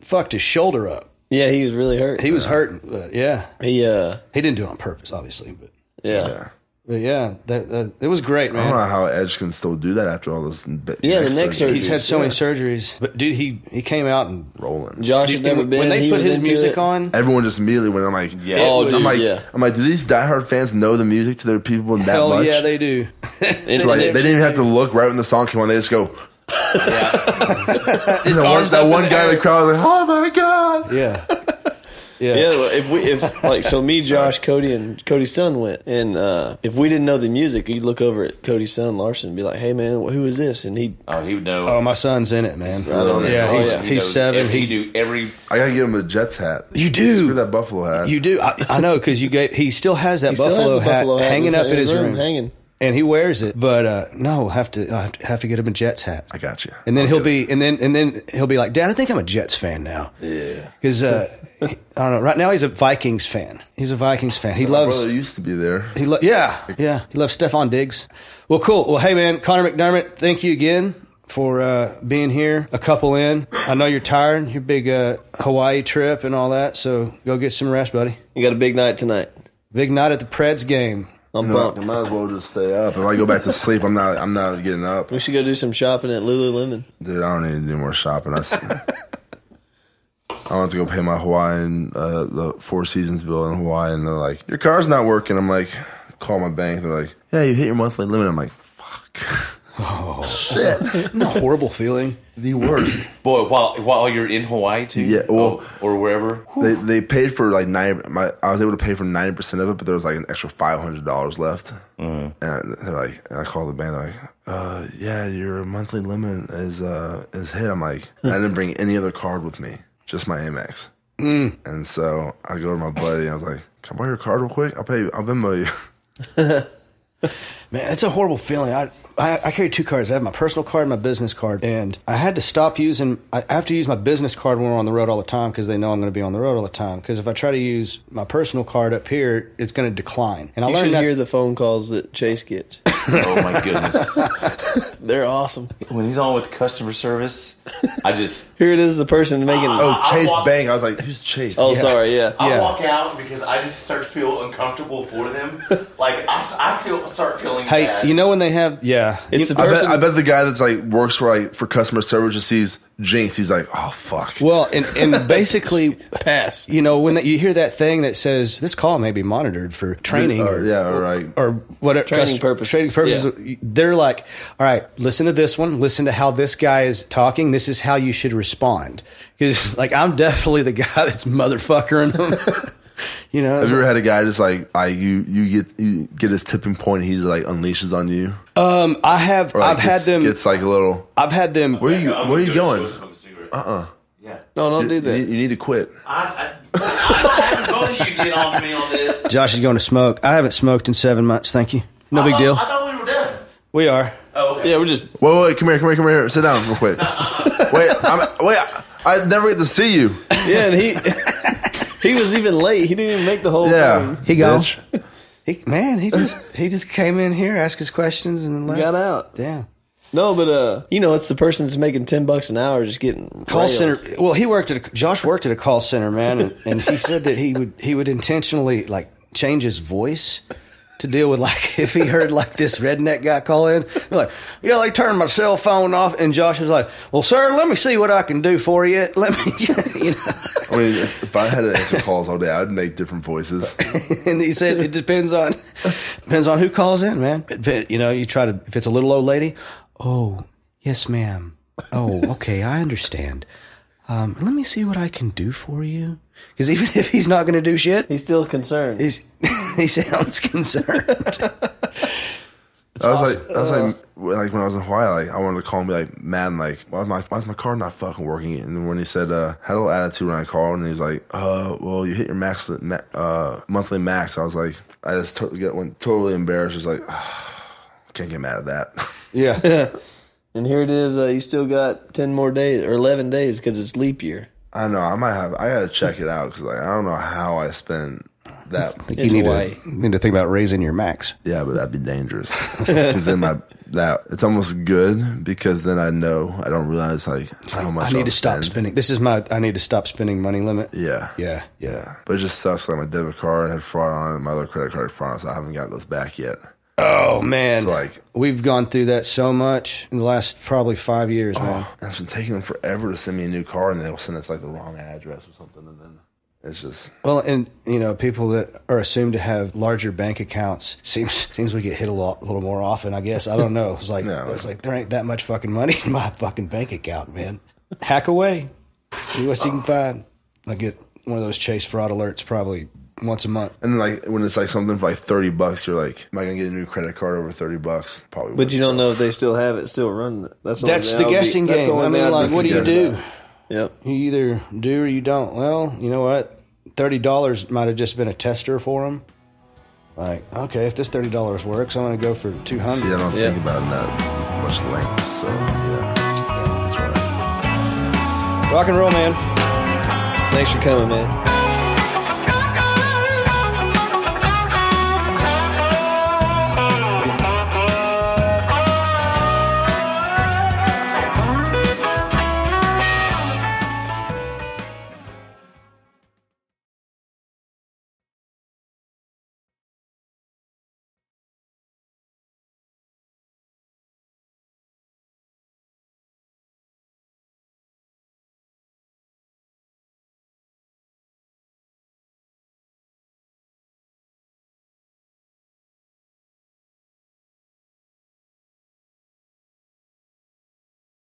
fucked his shoulder up. Yeah, he was really hurt. He was hurting, but yeah. He didn't do it on purpose, obviously, but yeah. But yeah, it was great, man. I don't know how Edge can still do that after all those surgeries. He's had so many surgeries. But, dude, he came out and... Rolling. Josh had never been... When they put his music on... Everyone just immediately went, I'm like... Yeah. I'm like, do these diehard fans know the music to their people that much? Hell yeah, they do. They didn't even have to look right when the song came on. They just go... Yeah. That one guy in the crowd was like, oh my God. Yeah. Yeah. Yeah. So me, Josh, Cody, and Cody's son went. And if we didn't know the music, you'd look over at Cody's son, Larson, and be like, hey, man, who is this? And he would know. Oh, my son's in it, man. He's 7. He do every. I got to give him a Jets hat. You do. Screw that Buffalo hat. You do. I know, because he still has that Buffalo hat hanging up in his room. Hanging. And he wears it, but no, I'll have to get him a Jets hat. I got you. And then he'll be like, Dad, I think I'm a Jets fan now. Yeah, because I don't know. Right now he's a Vikings fan. He loves. My brother used to be there. He loves Stephon Diggs. Well, cool. Well, hey man, Conor McDermott, thank you again for being here. A couple in. I know you're tired. Your big Hawaii trip and all that. So go get some rest, buddy. You got a big night tonight. Big night at the Preds game. I'm bumped. I might as well just stay up. If I go back to sleep, I'm not getting up. We should go do some shopping at Lululemon. Dude, I don't need to do more shopping. I went to go pay my Hawaiian, the Four Seasons bill in Hawaii, and they're like, your car's not working. I'm like, call my bank. They're like, yeah, you hit your monthly limit. I'm like, fuck. Oh, shit. Isn't that a horrible feeling? The worst. Boy, while you're in Hawaii, too? Yeah. Well, or wherever? They paid for like 90%. I was able to pay for 90% of it, but there was like an extra $500 left. Mm. And they're like, and I called the band. They're like, yeah, your monthly limit is hit. I'm like, I didn't bring any other card with me, just my Amex. Mm. And so I go to my buddy, and I was like, can I borrow your card real quick? I'll pay you. I'll Venmo you. Man, it's a horrible feeling. I carry two cards. I have my personal card and my business card. And I had to stop using... I have to use my business card when we're on the road all the time because they know I'm going to be on the road all the time. Because if I try to use my personal card up here, it's going to decline. And I learned that... You should hear the phone calls that Chase gets. Oh, my goodness. They're awesome. When he's on with customer service, I just... Here it is, the person making... Chase Bang. I was like, who's Chase? Oh, yeah. Sorry, yeah. I walk out because I just start to feel uncomfortable for them. Like, I start feeling bad. Hey, you know when they have... Yeah. It's I bet the guy that's like works for customer service just sees Jinx. He's like, oh fuck. Well, and basically pass. You know when you hear that thing that says this call may be monitored for training, or whatever training purposes. Yeah. They're like, all right, listen to this one. Listen to how this guy is talking. This is how you should respond. Because like I'm definitely the guy that's motherfuckering them. You know, have you ever had a guy just like you get his tipping point? And he's like unleashes on you. I have. Like I've had them. Where are you going? Yeah. No, don't do that. You need to quit. I haven't told you to get on me on this. Josh is going to smoke. I haven't smoked in 7 months. Thank you. No big deal. I thought we were done. We are. Oh, okay. Yeah, we're just. Wait, come here. Sit down real quick. Wait. I never get to see you. Yeah, and he was even late. He didn't even make the whole thing. He gone. He just came in here, asked his questions, and then left. Got out. Damn. No, but it's the person that's making $10 an hour just getting call center. Well, Josh worked at a call center, man, and he said that he would intentionally like change his voice to deal with like if he heard like this redneck guy call in, he's like, yeah, like turn my cell phone off. And Josh was like, well, sir, let me see what I can do for you. I mean, if I had to answer calls all day, I'd make different voices. And he said it depends on who calls in, man. You know, you try to if it's a little old lady, oh yes, ma'am. Oh, okay, I understand. Let me see what I can do for you. Because even if he's not going to do shit, he's still concerned. He sounds concerned. I was like when I was in Hawaii, like I wanted to call him, be like, mad, like, why is my car not fucking working? And when he said, had a little attitude when I called, and he was like, well, you hit your monthly max. I was like, I just went totally embarrassed. Just like, can't get mad at that. Yeah. And here it is. You still got 10 more days or 11 days because it's leap year. I know. I gotta check it out because like I don't know how I spend that. You need to think about raising your max. Yeah, but that'd be dangerous because then it's almost good because then I know I don't realize like how much I need to stop spending. This is my I need to stop spending money limit. Yeah. But it just sucks. Like my debit card had fraud on it, my other credit card had fraud on it, so I haven't got those back yet. Oh man, so like we've gone through that so much in the last probably 5 years, man. It's been taking them forever to send me a new car, and they'll send us like the wrong address or something, and then it's just and you know people that are assumed to have larger bank accounts seems we get hit a little more often. I guess I don't know. It's like there ain't that much fucking money in my fucking bank account, man. Hack away, see what you can find. I get one of those Chase fraud alerts probably once a month. And like when it's like something for like $30, you're like, am I gonna get a new credit card over $30? Probably. But you don't know if they still have it, still running. That's the guessing game. I mean, like, what do you do? Yep. You either do or you don't. Well, you know what? $30 might have just been a tester for them. Like, okay, if this $30 works, I'm gonna go for $200. See, I don't think about that much length. So yeah, that's right. Rock and roll, man. Thanks for coming, man.